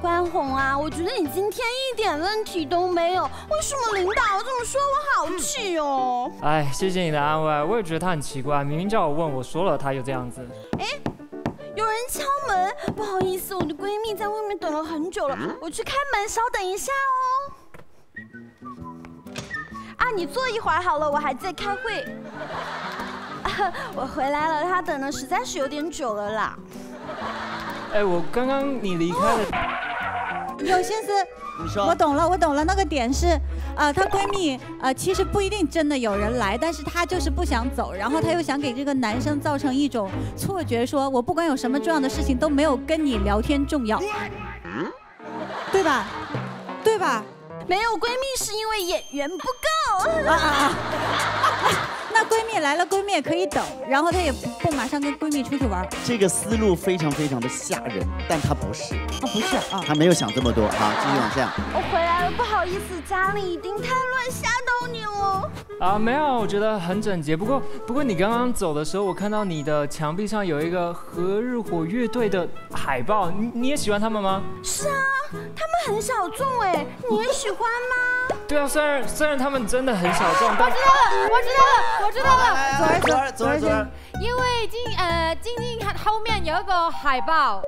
关宏啊，我觉得你今天一点问题都没有，为什么领导这么说？我好气哦！哎，谢谢你的安慰，我也觉得他很奇怪，明明叫我问，我说了，他又这样子。哎。 有人敲门，不好意思，我的闺蜜在外面等了很久了，我去开门，稍等一下哦。啊，你坐一会儿好了，我还在开会。啊、我回来了，她等的实在是有点久了啦。哎，我刚刚你离开了。有心思，你说，我懂了，那个点是。 她闺蜜其实不一定真的有人来，但是她就是不想走，然后她又想给这个男生造成一种错觉，说我不管有什么重要的事情都没有跟你聊天重要，对吧？对吧？没有闺蜜是因为眼缘不够。那闺蜜来了，闺蜜也可以等，然后她也不马上跟闺蜜出去玩。这个思路非常的吓人，但她不是，啊，她没有想这么多。好，继续往下。我回来了，不好意思，家里一定太乱，吓到你了。啊，没有，我觉得很整洁。不过你刚刚走的时候，我看到你的墙壁上有一个和日火乐队的海报，你也喜欢他们吗？是啊，他们很小众哎，你也喜欢吗？对啊，虽然他们真的很小众，但我知道了，左儿，因为静静后面有一个海报，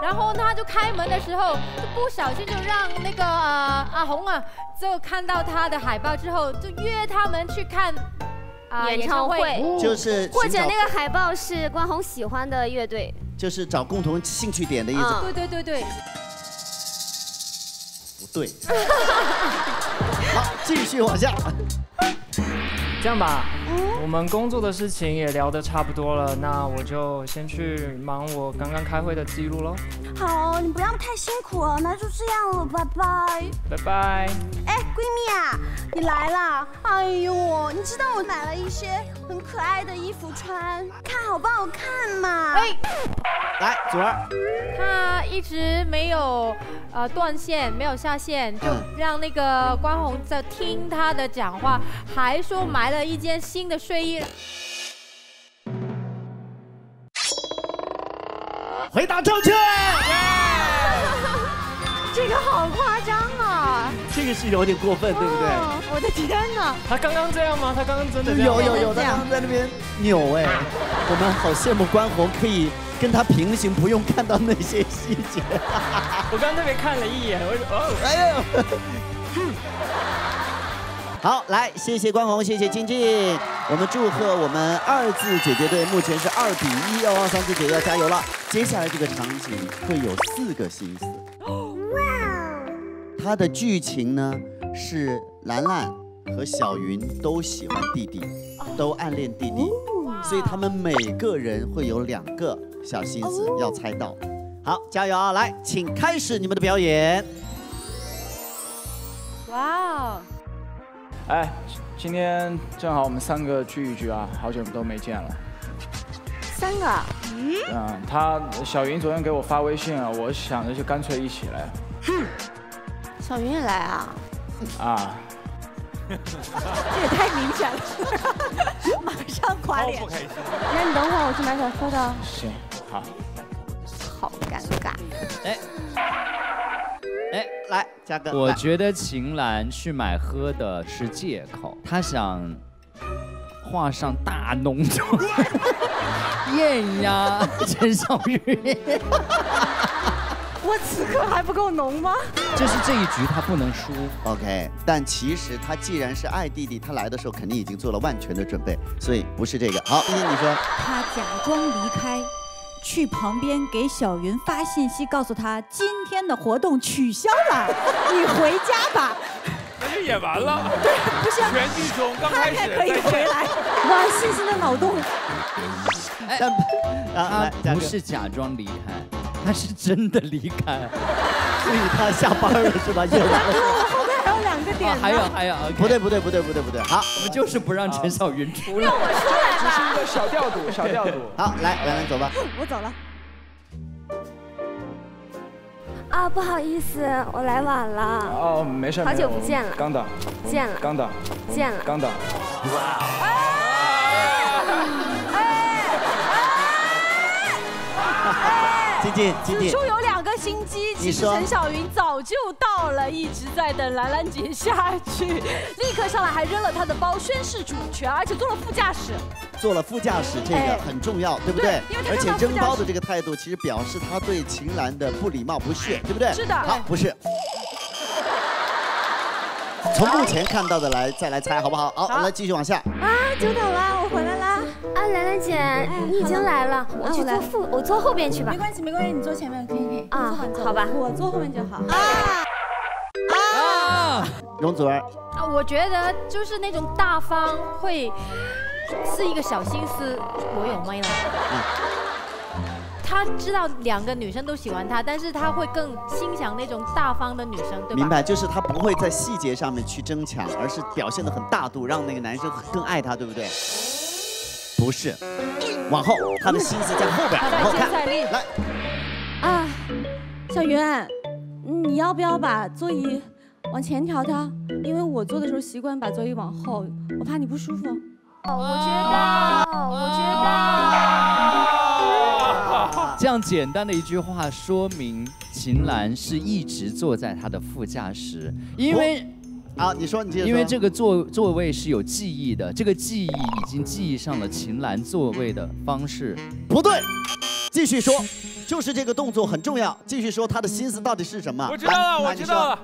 然后他就开门的时候就不小心就让那个阿红啊，就看到他的海报之后，就约他们去看演唱会，就是或者那个海报是关宏喜欢的乐队，就是找共同兴趣点的意思。对，不对，好，继续往下。 这样吧，我们工作的事情也聊得差不多了，那我就先去忙我刚刚开会的记录喽。好，你不要太辛苦了，那就这样了，拜拜。拜拜。哎，闺蜜啊，你来啦！哎呦，你知道我买了一些很可爱的衣服穿，看好不好看嘛？哎，来，左儿，他一直没有断线，没有下线，就让那个关宏在听他的讲话，还说买。 了一件新的睡衣。回答正确。这个好夸张啊！这个是有点过分，对不对？我的天哪！他刚刚这样吗？他刚刚真的有，他刚刚在那边扭哎，我们好羡慕关宏可以跟他平行，不用看到那些细节。我刚刚特别看了一眼，我说哦，哎呦。 好，来，谢谢关宏，谢谢静静，我们祝贺我们二字姐姐队目前是2-1，哦，三字姐姐要加油了。接下来这个场景会有4个心思，它的剧情呢是兰兰和小云都喜欢弟弟，都暗恋弟弟，所以他们每个人会有2个小心思要猜到。好，加油啊！来，请开始你们的表演。哇哦！ 哎，今天正好我们3个聚一聚啊，好久都没见了。3个？小云昨天给我发微信啊，我想着就干脆一起来。小云也来啊？啊，这也太明显了，马上垮脸。那你等会儿，我去买小喝的。行，好。好尴尬。哎。 哎，来，嘉哥，我觉得秦岚去买喝的是借口，她想画上大浓妆。艳呀，陈小玉。我此刻还不够浓吗？就是这一局他不能输 ，OK。但其实他既然是爱弟弟，他来的时候肯定已经做了万全的准备，所以不是这个。好，依依你说。他假装离开，去旁边给小云发信息，告诉他今天的活动取消了，你回家吧。那就演完了。对，不是。全剧终，刚开始可以回来。哇，细心的脑洞。他不是假装离开。 他是真的离开，所以他下班了是吧？演完了，后面还有两个点。还有，不对。好，我们就是不让陈小云出来。让我出来吧。这是一个小调度。好，来，走吧。我走了。啊，不好意思，我来晚了。哦，没事。好久不见了。刚到。见了。刚到。见了。刚到。哎！ 此处有两个心机，其实陈小云早就到了，一直在等兰兰姐下去，立刻上来还扔了她的包，宣示主权，而且坐了副驾驶。做了副驾驶这个很重要，对不对？而且扔包的这个态度，其实表示他对秦岚的不礼貌、不屑，对不对？是的。好，不是。从目前看到的来再来猜，好不好？好，我们来继续往下。啊，久等了，我回来啦。 啊，兰兰姐，你已经来了，我去坐副，我坐后边去吧。没关系，你坐前面可以。啊，好吧，我坐后面就好。啊！容祖儿。啊，我觉得就是那种大方会是一个小心思，我有没了。他知道两个女生都喜欢他，但是他会更欣赏那种大方的女生，对吧？明白，就是他不会在细节上面去争抢，而是表现得很大度，让那个男生更爱他，对不对？ 不是，往后，他的心思在后边，往后看。来，啊，小云，你要不要把座椅往前调调？因为我坐的时候习惯把座椅往后，我怕你不舒服。我觉得。这样简单的一句话说明秦岚是一直坐在他的副驾驶，因为。 啊，你说你接着说。因为这个座位是有记忆的，这个记忆已经记忆上了秦岚座位的方式。不对，继续说，就是这个动作很重要。继续说他的心思到底是什么？我知道了。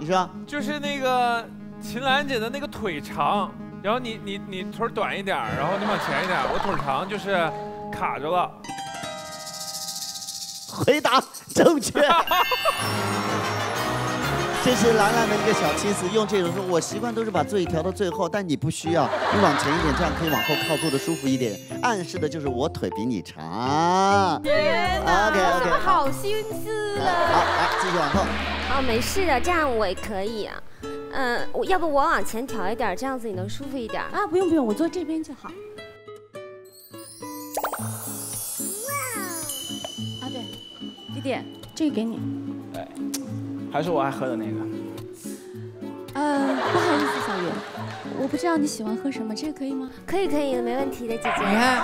你说，就是那个秦岚姐的那个腿长，然后你腿短一点，然后你往前一点，我腿长就是卡着了。回答正确。这是兰兰的一个小心思，用这种说，我习惯都是把座椅调到最后，但你不需要，你往前一点，这样可以往后靠，坐的舒服一点，暗示的就是我腿比你长。天哪 ，OK， 好心思了。好，来继续往后。啊，没事的，这样我也可以啊。我要不我往前调一点，这样子你能舒服一点。啊，不用，我坐这边就好。啊对，弟弟，这个给你。哎。 还是我爱喝的那个。不好意思，小云，我不知道你喜欢喝什么，这个可以吗？可以，没问题的，姐姐。你看，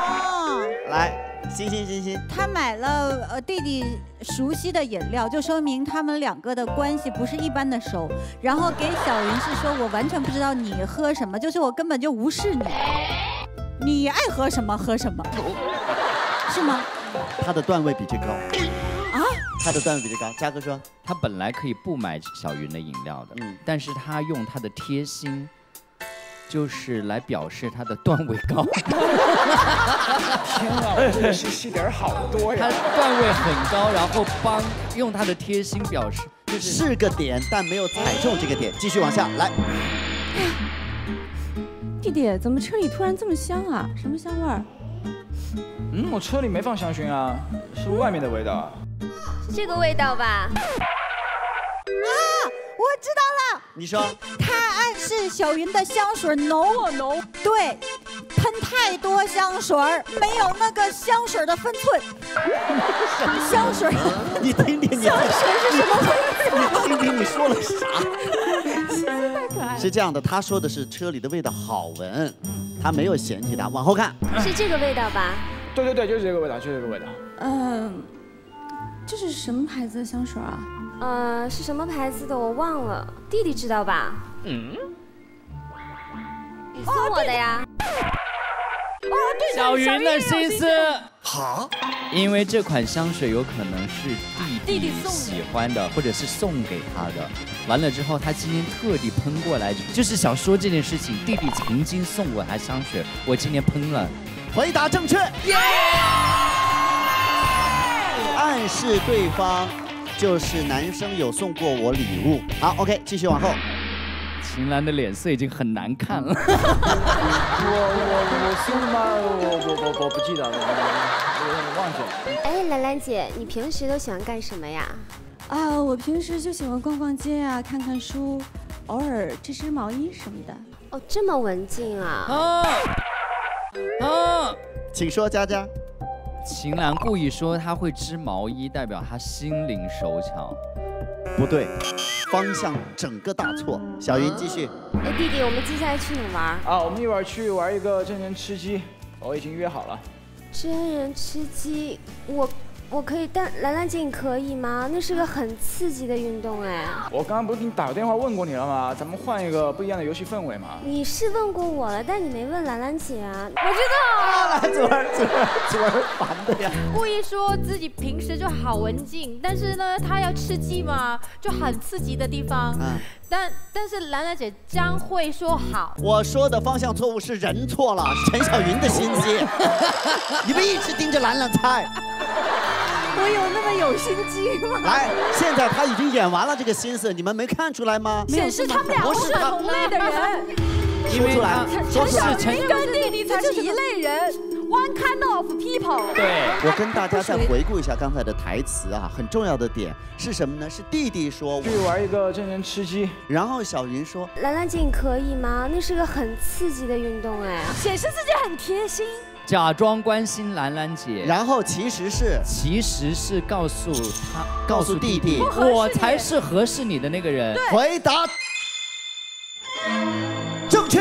来，欣欣，他买了弟弟熟悉的饮料，就说明他们两个的关系不是一般的熟。然后给小云是说，我完全不知道你喝什么，就是我根本就无视你，你爱喝什么喝什么，是吗？他的段位比这高。 他的段位比这高，嘉哥说他本来可以不买小云的饮料的，但是他用他的贴心，就是来表示他的段位高。天啊，这是点好多呀！他段位很高，然后用他的贴心表示，就是个点，但没有踩中这个点。继续往下来。弟弟，怎么车里突然这么香啊？什么香味儿？嗯，我车里没放香薰啊，是外面的味道啊。 这个味道吧，啊，我知道了。你说，他暗示小云的香水浓，对，喷太多香水没有那个香水的分寸。香水，你听听，香水是什么味？你听听，你说了啥？是这样的，他说的是车里的味道好闻，他没有嫌弃他。往后看，是这个味道吧？对，就是这个味道，就是这个味道。嗯。 这是什么牌子的香水啊？是什么牌子的我忘了，弟弟知道吧？嗯，你送我的呀。哦，对，小云的心思好，因为这款香水有可能是弟弟喜欢的，或者是送给他的。完了之后，他今天特地喷过来，就是想说这件事情。弟弟曾经送过他香水，我今天喷了。回答正确，暗示对方就是男生有送过我礼物。好 ，OK， 继续往后。秦岚的脸色已经很难看了。我送吗？我不记得了。 忘记了。哎，兰兰姐，你平时都喜欢干什么呀？啊，我平时就喜欢逛逛街啊，看看书，偶尔织织毛衣什么的。哦，这么文静啊！请说，佳佳。秦岚故意说她会织毛衣，代表她心灵手巧。不对，方向整个大错。小云继续。哎，弟弟，我们接下来去哪玩？啊，我们一会儿去玩一个真人吃鸡，我已经约好了。 真人吃鸡，我可以，但兰兰姐你可以吗？那是个很刺激的运动哎。我刚刚不是给你打个电话问过你了吗？咱们换一个不一样的游戏氛围嘛。你是问过我了，但你没问兰兰姐啊。我知道。昨儿烦的呀。故意说自己平时就好文静，但是呢，她要吃鸡嘛，就很刺激的地方。嗯。但是兰兰姐将会说好。我说的方向错误是人错了，是陈小云的心机。你们一直盯着兰兰猜。 我有那么有心机吗？来，现在他已经演完了这个心思，你们没看出来吗？显示他们俩是同类的人。说出来，说出来，陈跟弟弟才是一类人 ，one kind of people。对，我跟大家再回顾一下刚才的台词啊，很重要的点是什么呢？是弟弟说去玩一个真人吃鸡，然后小云说，兰兰姐你可以吗？那是个很刺激的运动哎，显示自己很贴心。 假装关心兰兰姐，然后其实是告诉弟弟，我才是合适你的那个人。回答正确。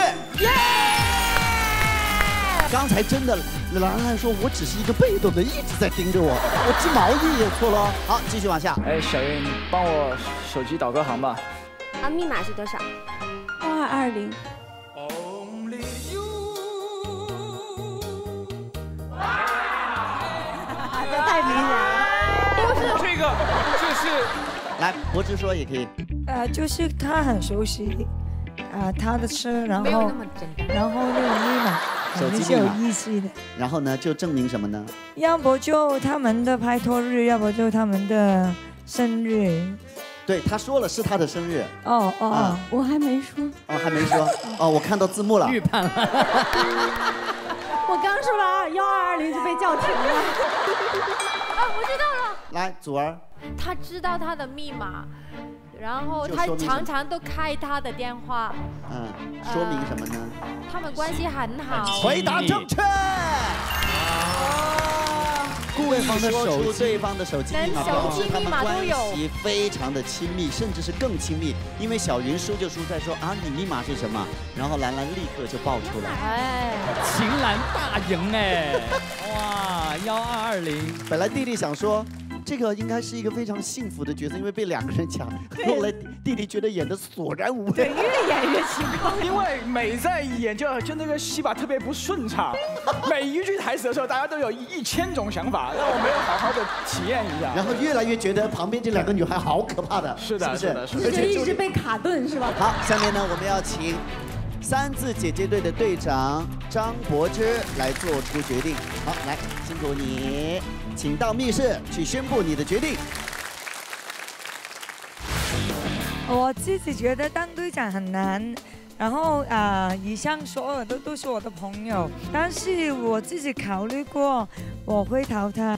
刚才真的兰兰说，我只是一个被动的，一直在盯着我。我织毛衣也错了。好，继续往下。哎，小云，你帮我手机导歌行吧。啊，密码是多少？2220。 太迷人了，都是这个，就是来柏芝说也可以，就是他很熟悉，他的声，然后那个密码，手机密码是有意思的。然后呢，就证明什么呢？要不就他们的拍拖日，要不就他们的生日。 对，他说了是他的生日。哦，我还没说。哦，还没说。哦，我看到字幕了。预判了。我刚说了1220就被叫停了。啊，我知道了。来，祖儿。他知道他的密码，然后他常常都开他的电话。嗯，说明什么呢？他们关系很好。回答正确。 故意说出对方的手机密码，表示他们关系非常的亲密，甚至是更亲密。因为小云输就输在说啊，你密码是什么？然后兰兰立刻就爆出来，哎，秦岚大赢哎，哇，1220。本来弟弟想说，这个应该是一个非常幸福的角色，因为被两个人抢。后来弟弟觉得演的索然无味，对，越演越奇怪。因为每在演就那个戏吧特别不顺畅，每一句台词的时候，大家都有1000种想法。 让我没有好好的体验一下，然后越来越觉得旁边这两个女孩好可怕的，是的，是的，是的，就一直被卡顿是吧？好，下面呢，我们要请三字姐姐队的队长张柏芝来做出决定。好，来，辛苦你，请到密室去宣布你的决定。我自己觉得当队长很难。 然后以上所有的都是我的朋友，但是我自己考虑过，我会淘汰。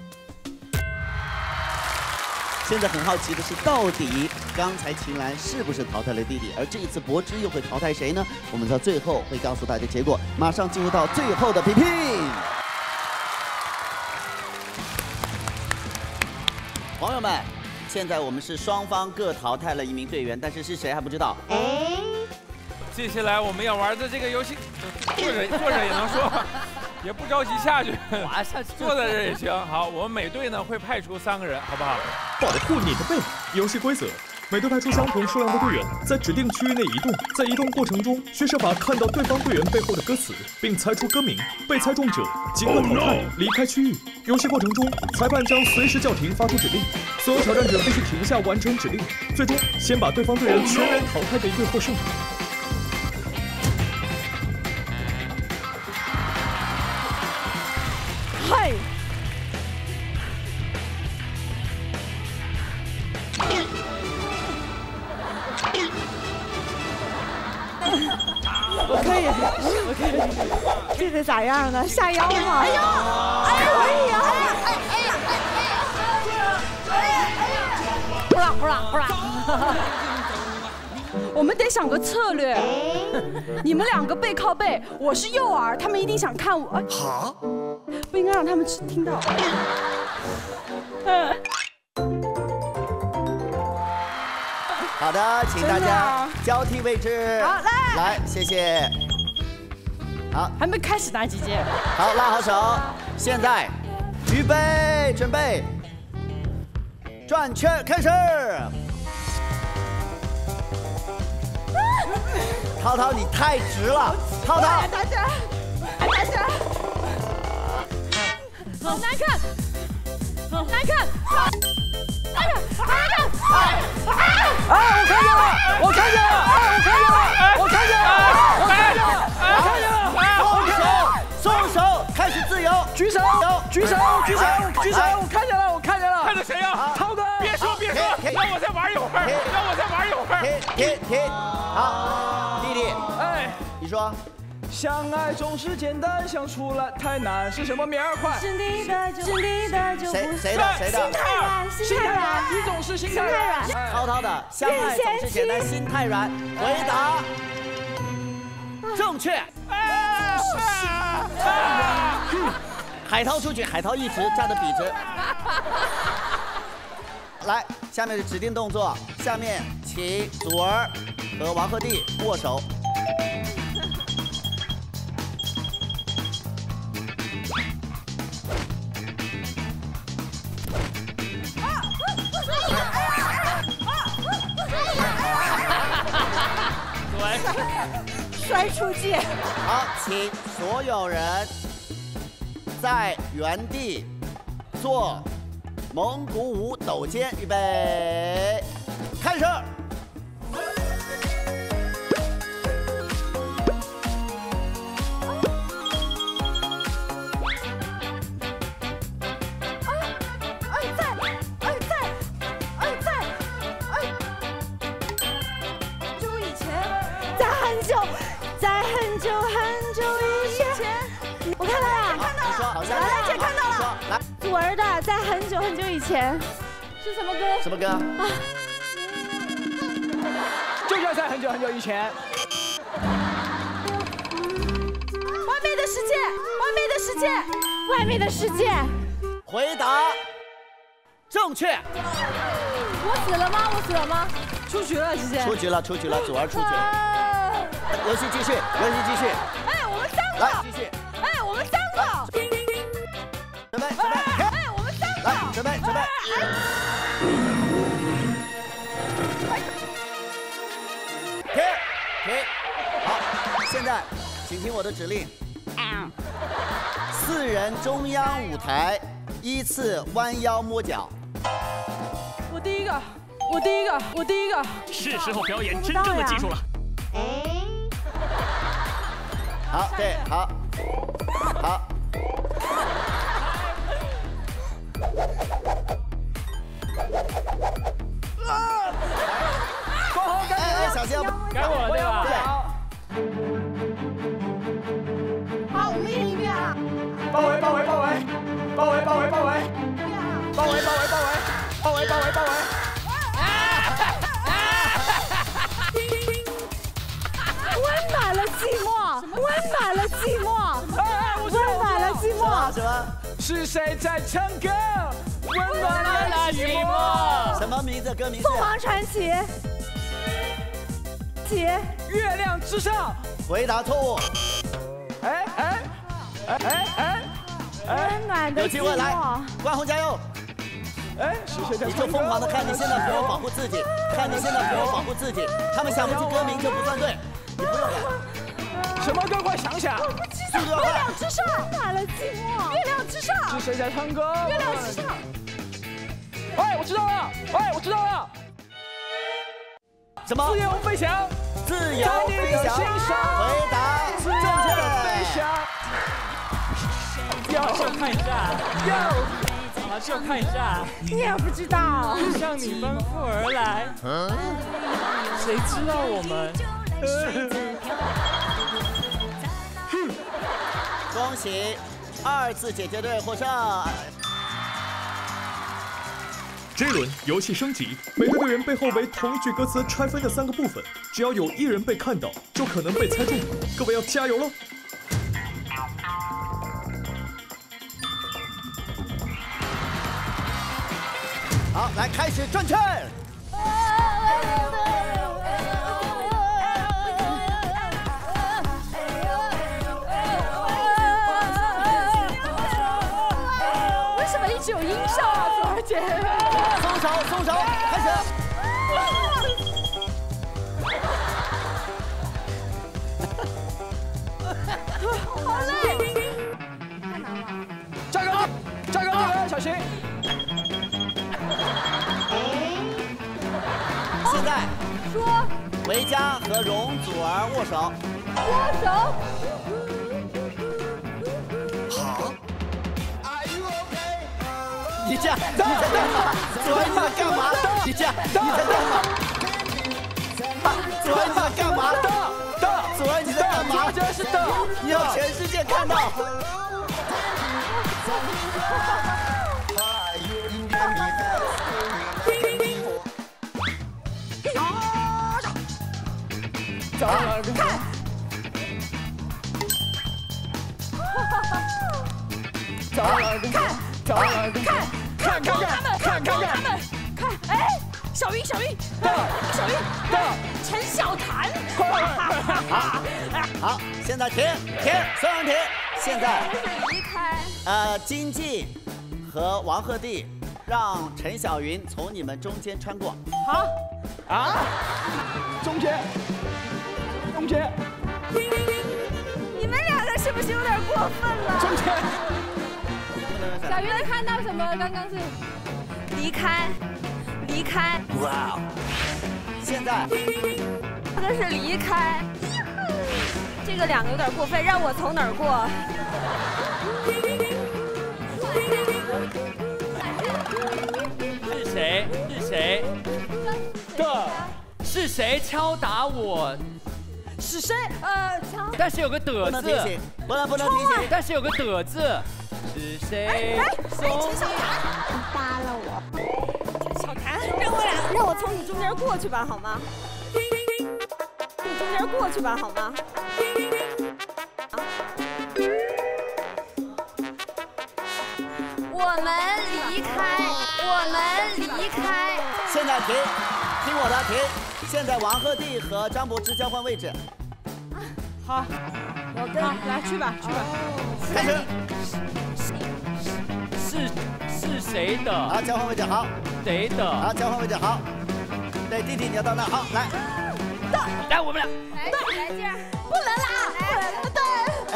现在很好奇的是，到底刚才秦岚是不是淘汰了弟弟？而这一次柏芝又会淘汰谁呢？我们到最后会告诉大家结果。马上进入到最后的评评。朋友们，现在我们是双方各淘汰了一名队员，但是是谁还不知道。哎。 接下来我们要玩的这个游戏，坐着也能说，也不着急下去，滑下去，坐在这也行。好，我们每队呢会派出3个人，好不好？保护你的背。游戏规则：每队派出相同数量的队员，在指定区域内移动。在移动过程中，需设法看到对方队员背后的歌词，并猜出歌名。被猜中者即可淘汰，离开区域。游戏过程中，裁判将随时叫停，发出指令。所有挑战者必须停下完成指令。最终，先把对方队员全员淘汰的一队获胜。 我可以，这得咋样呢？下腰吗？哎呦，哎呀，哎哎呀，哎呀，不啦不啦不啦！我们得想个策略。你们两个背靠背，我是诱饵，他们一定想看我。好，不应该让他们听到。好的，请大家交替位置。好，来，谢谢。好，还没开始呢，姐姐。好，拉好手。现在，预备，准备，转圈，开始。涛涛，你太直了，涛涛。大家，大家。好难看，好难看，好难看，难看。 我看见了，我看见了，看见谁呀？涛哥，别说，让我再玩一会儿，停停，好，弟弟，哎，你说，相爱总是简单，相处了太难，是什么名儿？快，是你的就不是谁的？心太软，你总是心太软。涛涛的，相爱总是简单，心太软，回答正确。海涛出去，海涛一直站得笔直。来，下面是指定动作。下面请祖儿和王鹤棣握手。摔出界。好，请所有人。 在原地做蒙古舞抖肩，预备，开始。就以前，在很久以前，我看到了。 来，姐看到了。来，祖儿的，在很久很久以前，是什么歌？什么歌？啊，就叫在很久很久以前。完美的世界，完美的世界，外面的世界。回答正确。我死了吗？出局了，姐姐。出局了，祖儿出局了。游戏继续，哎，我们三个。来，继续。哎，我们三个。 准备，我们三个，来，准备。停，好，现在，请听我的指令。四人中央舞台，依次弯腰摸脚。我第一个。是时候表演真正的技术了。好，对，好。 包围！温暖了寂寞，什么？是谁在唱歌？温暖了寂寞。什么名字？歌名？凤凰传奇。姐，月亮之上。回答错误。温暖的寂寞。有机会来，关宏加油！哎，你就疯狂的看你现在不要保护自己，看你现在不要保护自己。他们想不出歌名就不算对，你不用喊。什么歌？快想想！速度要快！月亮之上，打了寂寞。月亮之上，是谁在唱歌？月亮之上。哎，我知道了！哎，我知道了！什么？自由飞翔，自由飞翔。回答正确的飞翔。要看一下，要。 老师，我看一下，你也不知道，向你奔赴而来，谁知道我们？恭喜二次姐姐队获胜。这轮游戏升级，每个队员背后为同一句歌词拆分的三个部分，只要有一人被看到，就可能被猜中。各位要加油喽！ 好，来开始转圈。为什么一直有音效啊，左儿姐？松手，松手，开始。好累，太难了。加油，加油，加油，小心！ 现在说，维嘉和容祖儿握手。握手。好。你这样，你在干嘛？祖儿你在干嘛？你这样，你在干嘛？祖儿你在干嘛？祖儿你在干嘛？真是的，你让全世界看到。 看，看，走，看，走，看，看，看，看，看，看，看，哎，小云，小云，小云，陈小谭，好，现在停，停，所有人停，现在离开，金靖和王鹤棣让陈小云从你们中间穿过，好，啊，中间。 中间，你们两个是不是有点过分了？中间，小鱼看到什么？刚刚是离开，离开。哇！现在这个是离开，这个两个有点过分，让我从哪儿过？是谁？是谁？的，是谁敲打我？ 是谁？但是有个的字，不能提醒，但是有个的字，是谁？陈小谭扒了我，陈小谭，让我从你中间过去吧，好吗？你中间过去吧，好吗？我们离开，我们离开。现在停，听我的，停。 现在王鹤棣和张柏芝交换位置。好，我跟来去吧，去吧。开始。是谁的？好，交换位置好。谁的？好，交换位置好。对，弟弟你要到那，好来。到，来我们俩。到，来劲儿。不能啦，不能。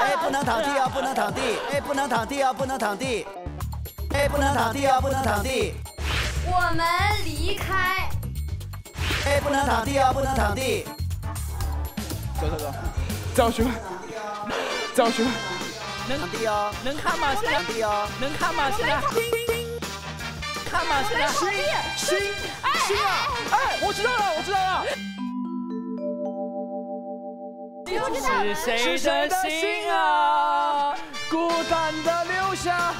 哎，不能躺地啊，不能躺地。哎，不能躺地啊，不能躺地。哎，不能躺地啊，不能躺地。我们离开。 哎，不能躺地啊！不能躺地。走走走，赵徐，赵徐，能躺地啊？能看吗？现在地啊？能看吗？现在？看吗？现在？心心心啊！哎，我知道了，我知道了。是谁的心啊？孤单的留下。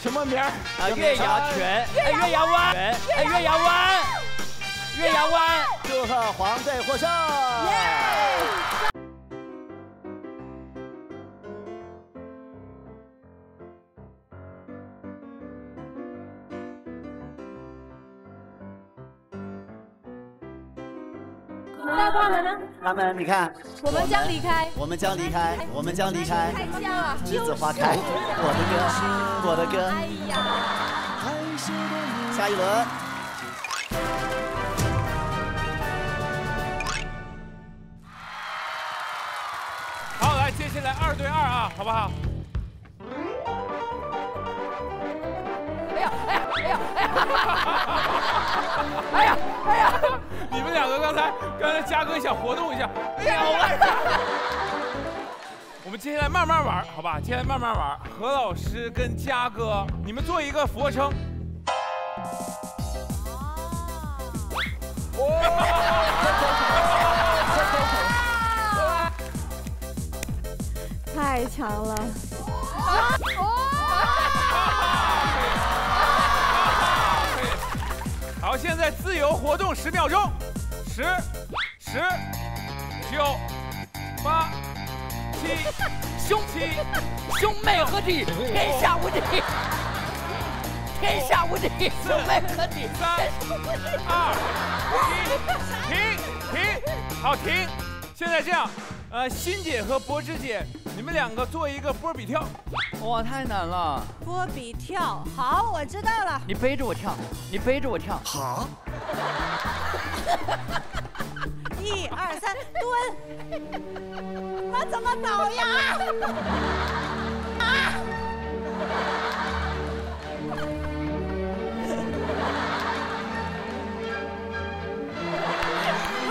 什么名儿？啊，月牙泉，哎，月牙湾，哎，月牙湾。 月牙湾，祝贺黄队获胜！那他们呢？他们，你看，我们将离开，我们将离开，我们将离开。栀子花开，我的歌，我的歌。哎呀！下一轮，好，来，接下来2对2啊，好不好？哎呀！你们两个刚才嘉哥想活动一下，哎呀！我们接下来慢慢玩，好吧？接下来慢慢玩。何老师跟嘉哥，你们做一个俯卧撑。哇！太强了！好，现在自由活动10秒钟，10、9、8、7，兄妹合体，天下无敌，天下无敌，兄妹合体，3、2、1，停，好停。现在这样，欣姐和柏芝姐，你们两个做一个波比跳。哇，太难了！波比跳，好，我知道了。你背着我跳，你背着我跳。好。1、2、3，蹲。我怎么倒呀？啊！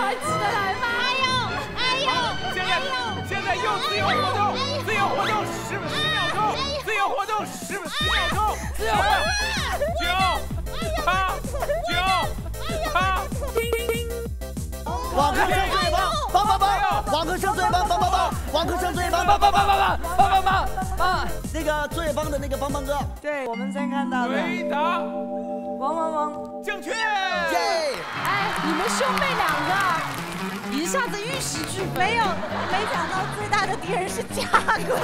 还起得来吗？哎呦！现在又自由活动，自由活动10秒钟，自由活动10秒钟，自由活动9、8、7。网课上最棒，棒棒棒！网课上最棒，棒棒棒！网课上最棒，棒棒棒棒棒棒棒棒！那个最棒的那个棒棒哥，对，我们先看到的。回答，王王王，正确。耶！哎，你们兄妹两个一下子玉石俱焚。没有，没想到最大的敌人是嘉哥。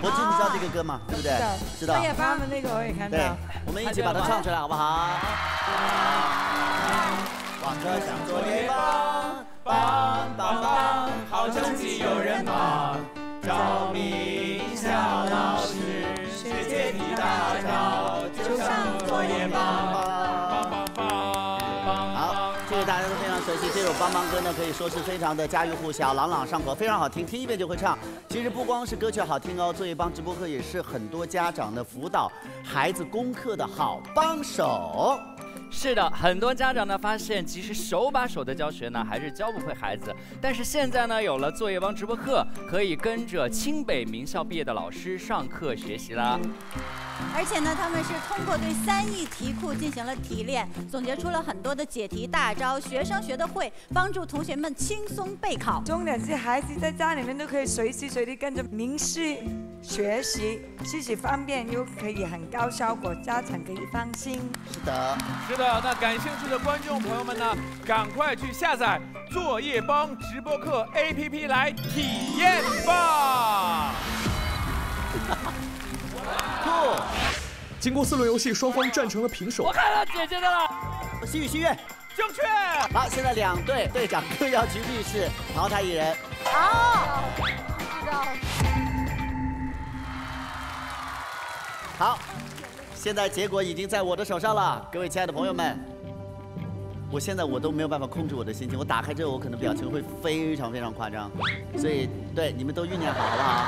柏芝，你知道这个歌吗？对不对？知道。我也发的那个，我也看到。我们一起把它唱出来，好不好？ 网课上做对棒，棒棒棒，好成绩有人帮，照明小老师，世界第大招就上作业棒，棒棒棒。好，这个大家都非常熟悉，这首棒棒歌呢可以说是非常的家喻户晓，朗朗上口，非常好听，听一遍就会唱。其实不光是歌曲好听哦，作业帮直播课也是很多家长的辅导孩子功课的好帮手。 是的，很多家长呢发现，即使手把手的教学呢，还是教不会孩子。但是现在呢，有了作业帮直播课，可以跟着清北名校毕业的老师上课学习啦。而且呢，他们是通过对3亿题库进行了提炼，总结出了很多的解题大招，学生学得会，帮助同学们轻松备考。重点是孩子在家里面都可以随时随地跟着名师学习，自己方便又可以很高效果，家长可以放心。是的，是的。 那感兴趣的观众朋友们呢，赶快去下载作业帮直播课 APP 来体验吧！不，经过4轮游戏，双方战成了平手。我看到姐姐的了，心语心愿正确。好，现在2队队长更要去浴室淘汰一人。好，知道。好。 现在结果已经在我的手上了，各位亲爱的朋友们，我现在都没有办法控制我的心情，我打开之后我可能表情会非常非常夸张，所以对你们都酝酿好，好不好？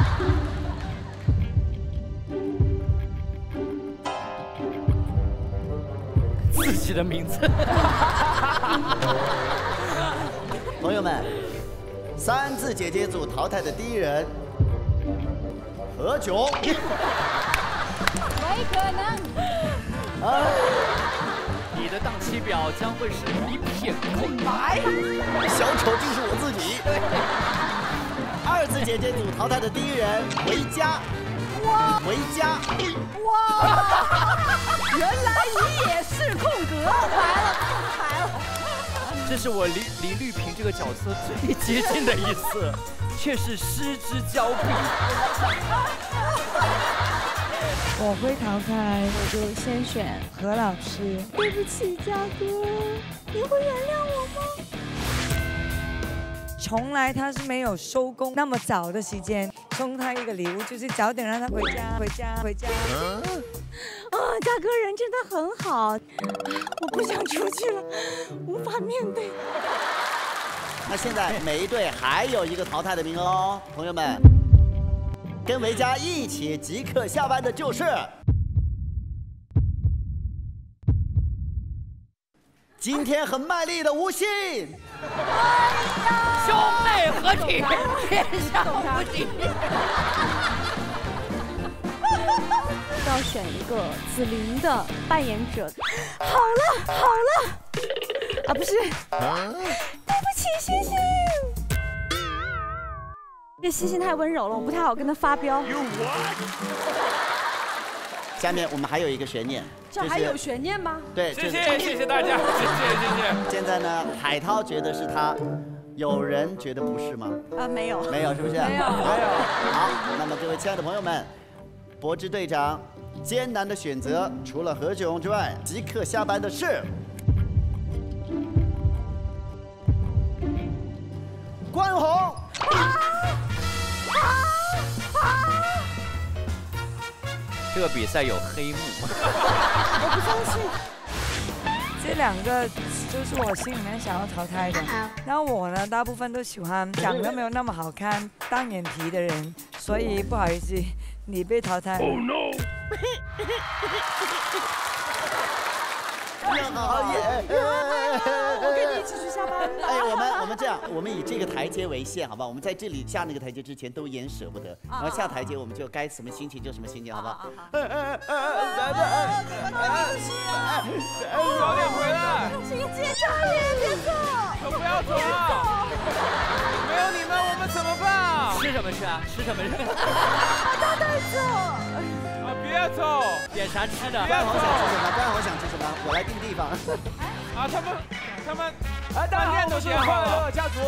自己的名字，朋友们，3字姐姐组淘汰的第一人何炅。没可能！哎，你的档期表将会是一片空白。小丑就是我自己。2字姐姐组淘汰的第一人回家。哇！回家。哇！原来你也是空格。空白了。这是我离绿萍这个角色最接近的一次，却是失之交臂。 我会淘汰，我就先选何老师。对不起，嘉哥，你会原谅我吗？从来他是没有收工那么早的时间，送他一个礼物，就是早点让他回家。啊，大哥人真的很好，我不想出去了，无法面对。那现在每一队还有一个淘汰的名额哦，朋友们，跟维嘉一起即刻下班的就是。 今天很卖力的吴昕，兄妹合体，天下无敌。要选一个紫菱的扮演者。好了，啊不是，对不起星星，这星星太温柔了，我不太好跟他发飙。下面我们还有一个悬念，这还有悬念吗？对，谢谢大家，谢谢。现在呢，海涛觉得是他，有人觉得不是吗？啊，没有，是不是？没有。好，那么各位亲爱的朋友们，柏芝队长艰难的选择，除了何炅之外，即刻下班的是关宏。这个比赛有黑幕，我不相信。这两个就是我心里面想要淘汰的。那我呢，大部分都喜欢长得没有那么好看、单眼皮的人，所以不好意思，你被淘汰。Oh no！ 哎，我们这样，我们以这个台阶为限，好不好？我们在这里下那个台阶之前都眼舍不得，然后下台阶我们就该什么心情就什么心情，好不好？早点回来！晴姐，早点别走！不要走！没有你们我们怎么办？吃什么？大袋子！啊，别走！点啥吃的？关宏想吃什么？我来定地方。啊，他们。 哎，大家都是快乐家族！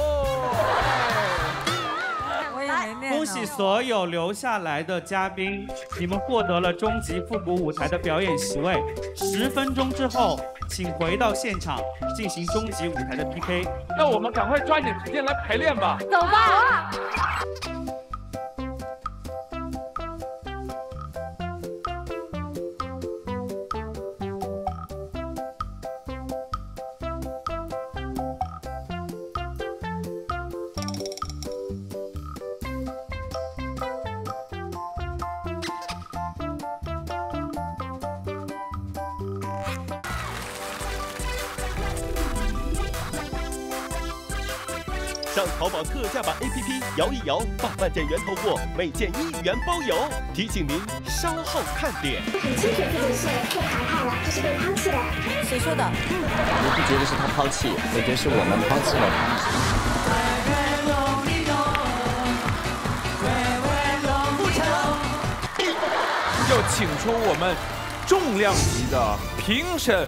恭喜所有留下来的嘉宾，你们获得了终极复古舞台的表演席位。10分钟之后，请回到现场进行终极舞台的 PK。那我们赶快抓紧时间来排练吧！走吧！上淘宝特价版 APP 摇一摇，万件原头货，每件1元包邮。提醒您稍后看点。很清楚自己是被淘汰了，这是被抛弃了。谁说的？我不觉得是他抛弃，我觉得是我们抛弃了他。要请出我们重量级的评审。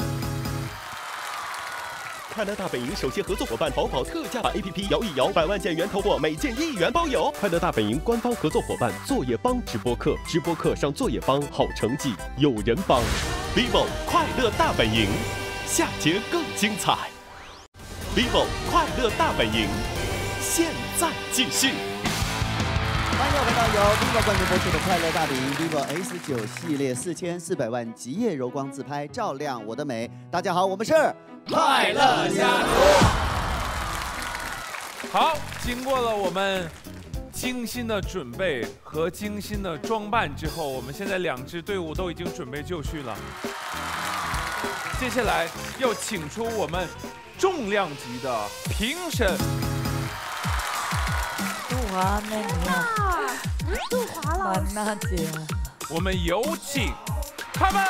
快乐大本营首席合作伙伴淘宝特价版 APP 摇一摇，100万件原头货，每件1元包邮。快乐大本营官方合作伙伴作业帮直播课，直播课上作业帮，好成绩有人帮。vivo 快乐大本营，下节更精彩。vivo 快乐大本营，现在继续。 欢迎回到由 vivo 冠名播出的《快乐大本营》vivo S9 系列4400万极夜柔光自拍，照亮我的美。大家好，我们是快乐家族。好，经过了我们精心的准备和精心的装扮之后，我们现在两支队伍都已经准备就绪了。接下来要请出我们重量级的评审。 哇，妹妹，杜华老师，娜姐，我们有请他们。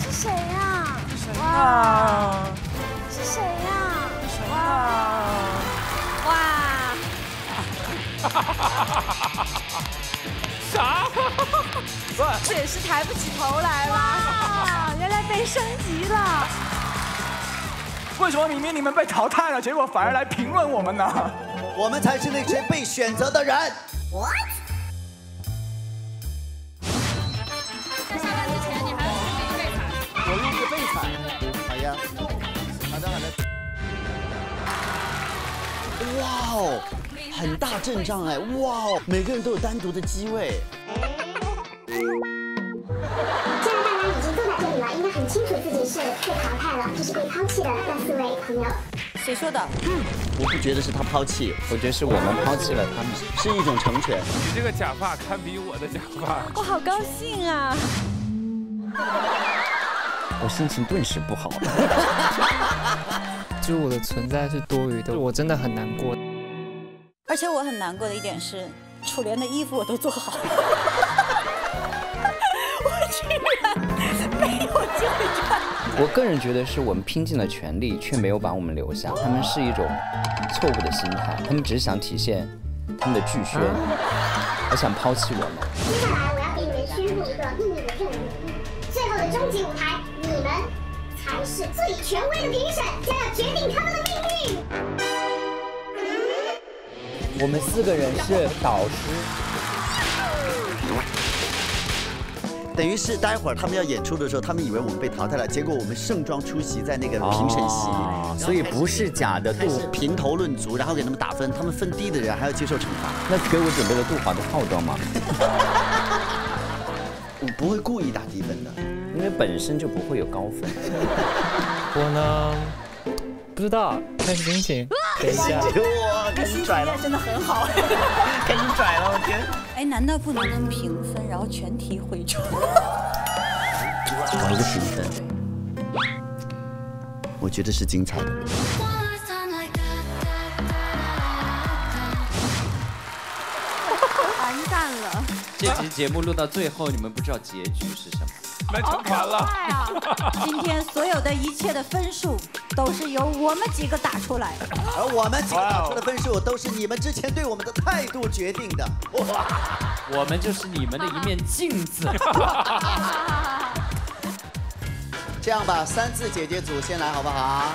是谁呀？哇！是谁呀？哇！哇！啥？这也是抬不起头来了。 原来被升级了。为什么明明你们被淘汰了，结果反而来评论我们呢？我们才是那些被选择的人。What？呀？哇哦，很大阵仗哎！哇哦，每个人都有单独的机位。应该很清楚自己是被淘汰了，就是被抛弃的那四位朋友。谁说的？我不觉得是他抛弃，我觉得是我们抛弃了他们，是一种成全。你这个假发堪比我的假发。我好高兴啊！我心情顿时不好了。就是我的存在是多余的，我真的很难过。而且我很难过的一点是，楚莲的衣服我都做好了。居然没有机会穿。我个人觉得是我们拼尽了全力，却没有把我们留下。他们是一种错误的心态，他们只是想体现他们的巨炫，而想抛弃我们。接下来我要给你们宣布一个秘密的任务，最后的终极舞台，你们才是最权威的评审，将要决定他们的命运。我们4个人是导师。等于是待会儿他们要演出的时候，他们以为我们被淘汰了，结果我们盛装出席在那个评审席，所以不是假的。评头论足，然后给他们打分，他们分低的人还要接受惩罚。那给我准备了杜华的套装吗？我不会故意打低分的，因为本身就不会有高分。我呢，不知道，开始心情。等一下，哇，开始拽了，真的很好，开始拽了，我天。哎，难道不能跟评分，然后全体回转？搞一个评分，我觉得是精彩的。完蛋了！这期节目录到最后，你们不知道结局是什么。来惩罚了！啊、今天所有的一切的分数都是由我们几个打出来的，而我们几个打出的分数都是你们之前对我们的态度决定的。哇，我们就是你们的一面镜子。这样吧，三字姐姐组先来好不好？好。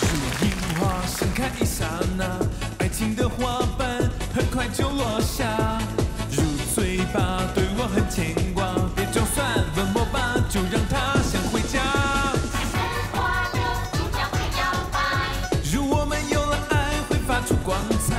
如樱花盛开一刹那，爱情的花瓣很快就落下。如醉吧，对我很牵挂，别装蒜冷漠吧，就让它想回家。活着就像会摇摆，如我们有了爱，会发出光彩。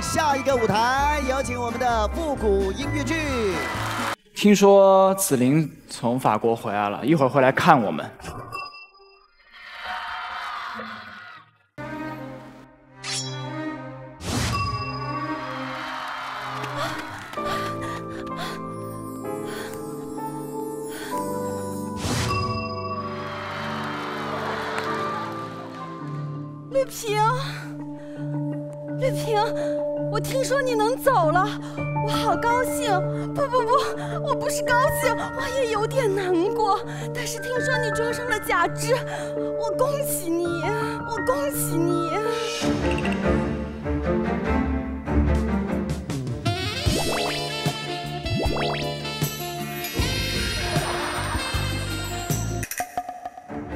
下一个舞台，有请我们的复古音乐剧。听说子琳从法国回来了，一会儿会来看我们。绿萍，绿萍。 我听说你能走了，我好高兴！不，我不是高兴，我也有点难过。但是听说你装上了假肢，我恭喜你，我恭喜你！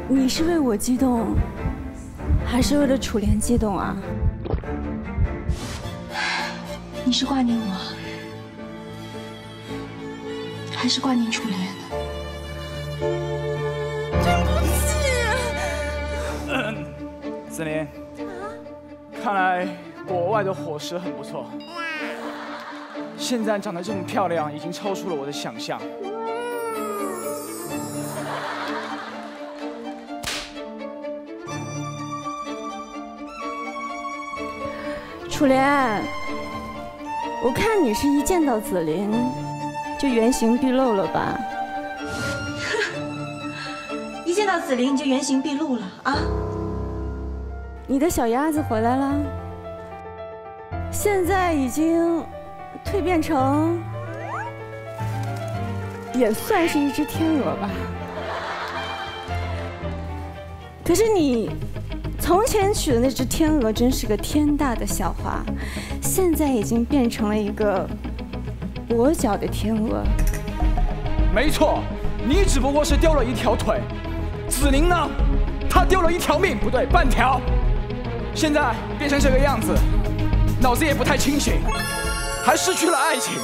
你是为我激动，还是为了楚莲激动啊？ 你是挂念我，还是挂念楚莲？对不起。子琳，看来国外的伙食很不错。现在长得这么漂亮，已经超出了我的想象。楚莲。 我看你是一见到子琳就原形毕露了吧？一见到子琳你就原形毕露了啊！你的小鸭子回来了，现在已经蜕变成，也算是一只天鹅吧。可是你。 从前娶的那只天鹅真是个天大的笑话，现在已经变成了一个跛脚的天鹅。没错，你只不过是丢了一条腿，子琳呢，她丢了一条命，不对，半条。现在变成这个样子，脑子也不太清醒，还失去了爱情。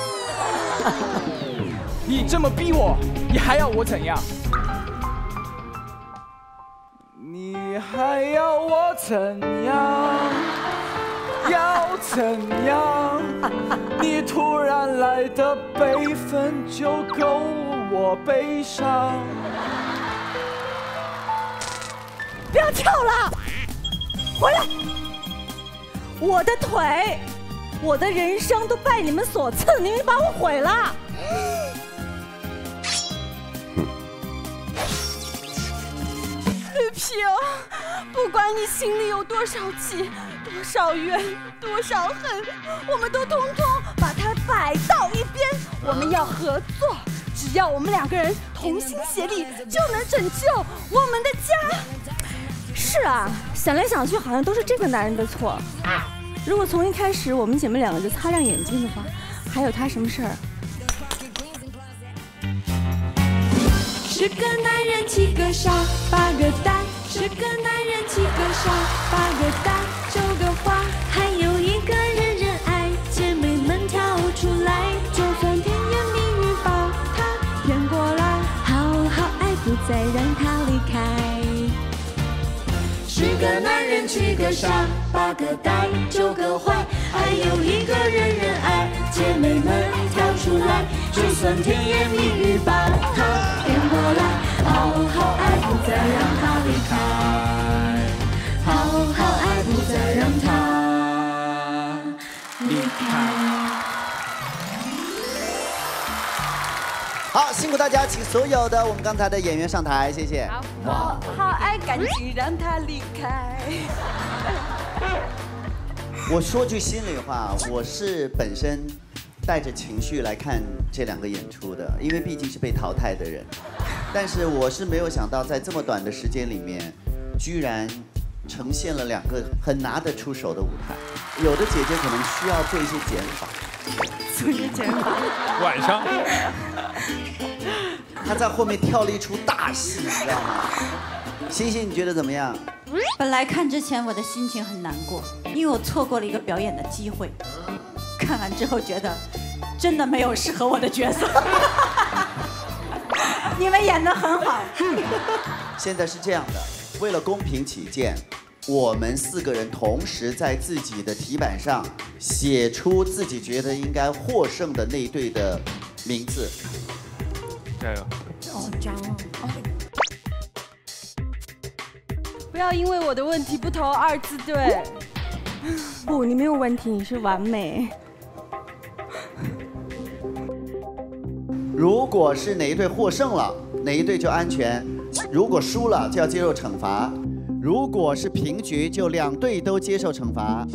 你这么逼我，你还要我怎样？ 还要我怎样？要怎样？你突然来的悲愤就够我悲伤。不要跳了，回来！我的腿，我的人生都拜你们所赐，你们把我毁了。 平，不管你心里有多少气、多少怨、多少恨，我们都通通把它摆到一边。我们要合作，只要我们两个人同心协力，就能拯救我们的家。是啊，想来想去，好像都是这个男人的错。如果从一开始我们姐妹两个就擦亮眼睛的话，还有他什么事儿？十个男人七个傻，八个呆。十个男人七个傻，八个呆，九个花，还有一个人人爱。姐妹们跳出来，就算甜言蜜语把他骗过来，好好爱，不再让他离开。 十个男人，七个傻，八个呆，九个坏，还有一个人人爱。姐妹们跳出来，就算甜言蜜语把他骗过来，好好爱，不再让他离开，好好爱，不再让他离开。好，辛苦大家，请所有的我们刚才的演员上台，谢谢。好。 好爱感情，让他离开。我说句心里话，我是本身带着情绪来看这两个演出的，因为毕竟是被淘汰的人。但是我是没有想到，在这么短的时间里面，居然呈现了两个很拿得出手的舞台。有的姐姐可能需要做一些减法，做一些减法。晚上。她在后面跳了一出大戏，你知道吗？ 欣欣，你觉得怎么样？本来看之前我的心情很难过，因为我错过了一个表演的机会。看完之后觉得，真的没有适合我的角色。你们演得很好。现在是这样的，为了公平起见，我们四个人同时在自己的题板上写出自己觉得应该获胜的那一队的名字。加油！哦，加油！ 不要因为我的问题不投二字对。不，你没有问题，你是完美。如果是哪一队获胜了，哪一队就安全；如果输了，就要接受惩罚；如果是平局，就两队都接受惩罚。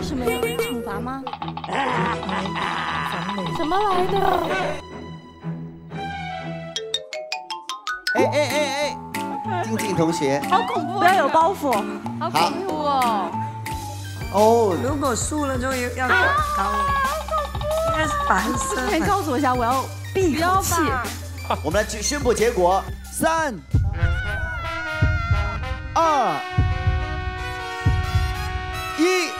是没有惩罚吗？什么来的？ 哎，静静同学，好恐怖，不要有包袱，好恐怖哦。哦，如果输了就要搞我，应该是白色。快告诉我一下，我要闭口气。我们来宣布结果：3、2、1。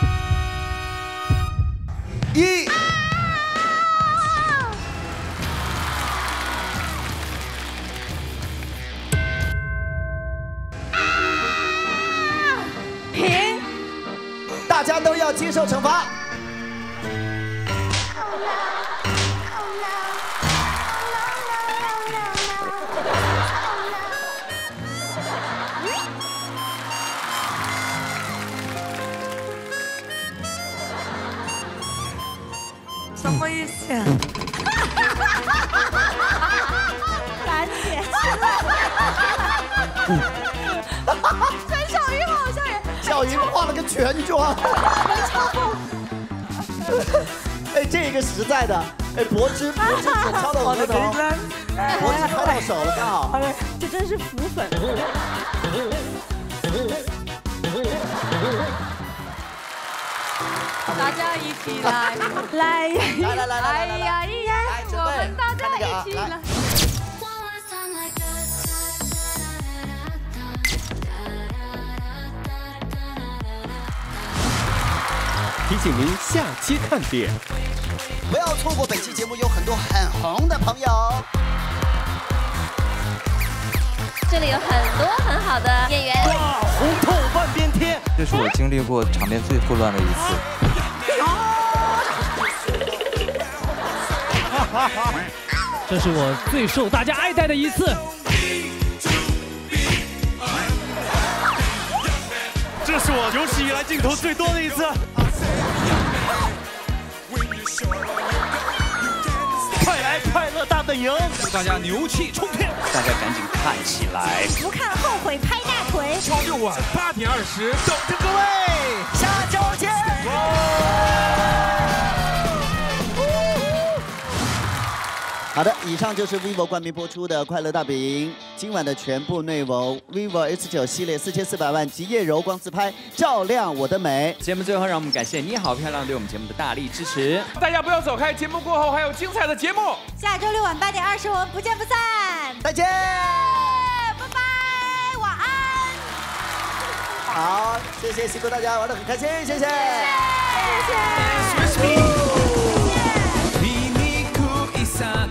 大家都要接受惩罚。什么意思？赶紧！陈小鱼好像也。 小鱼化了个全妆，哎，这个实在的，哎，柏芝手敲到我的头，柏芝拍到手了，刚好，哎，这真是腐粉。大家一起来，来，我们大家一起来。 提醒您下期看点，不要错过本期节目，有很多很红的朋友。这里有很多很好的演员。哇，红透半边天！这是我经历过场面最混乱的一次。这是我最受大家爱戴的一次。这是我有史以来镜头最多的一次。 快来快乐大本营！大家牛气冲天！大家赶紧看起来！不看后悔拍大腿！6晚8点20，等着各位，下周见！好的，以上就是 vivo 冠名播出的《快乐大本营》今晚的全部内容。vivo S9 系列4400万极夜柔光自拍，照亮我的美。节目最后，让我们感谢你好漂亮对我们节目的大力支持。大家不要走开，节目过后还有精彩的节目。下周六晚8:20，我们不见不散。再见，拜拜，晚安。好，谢谢辛苦大家，玩得很开心，谢谢。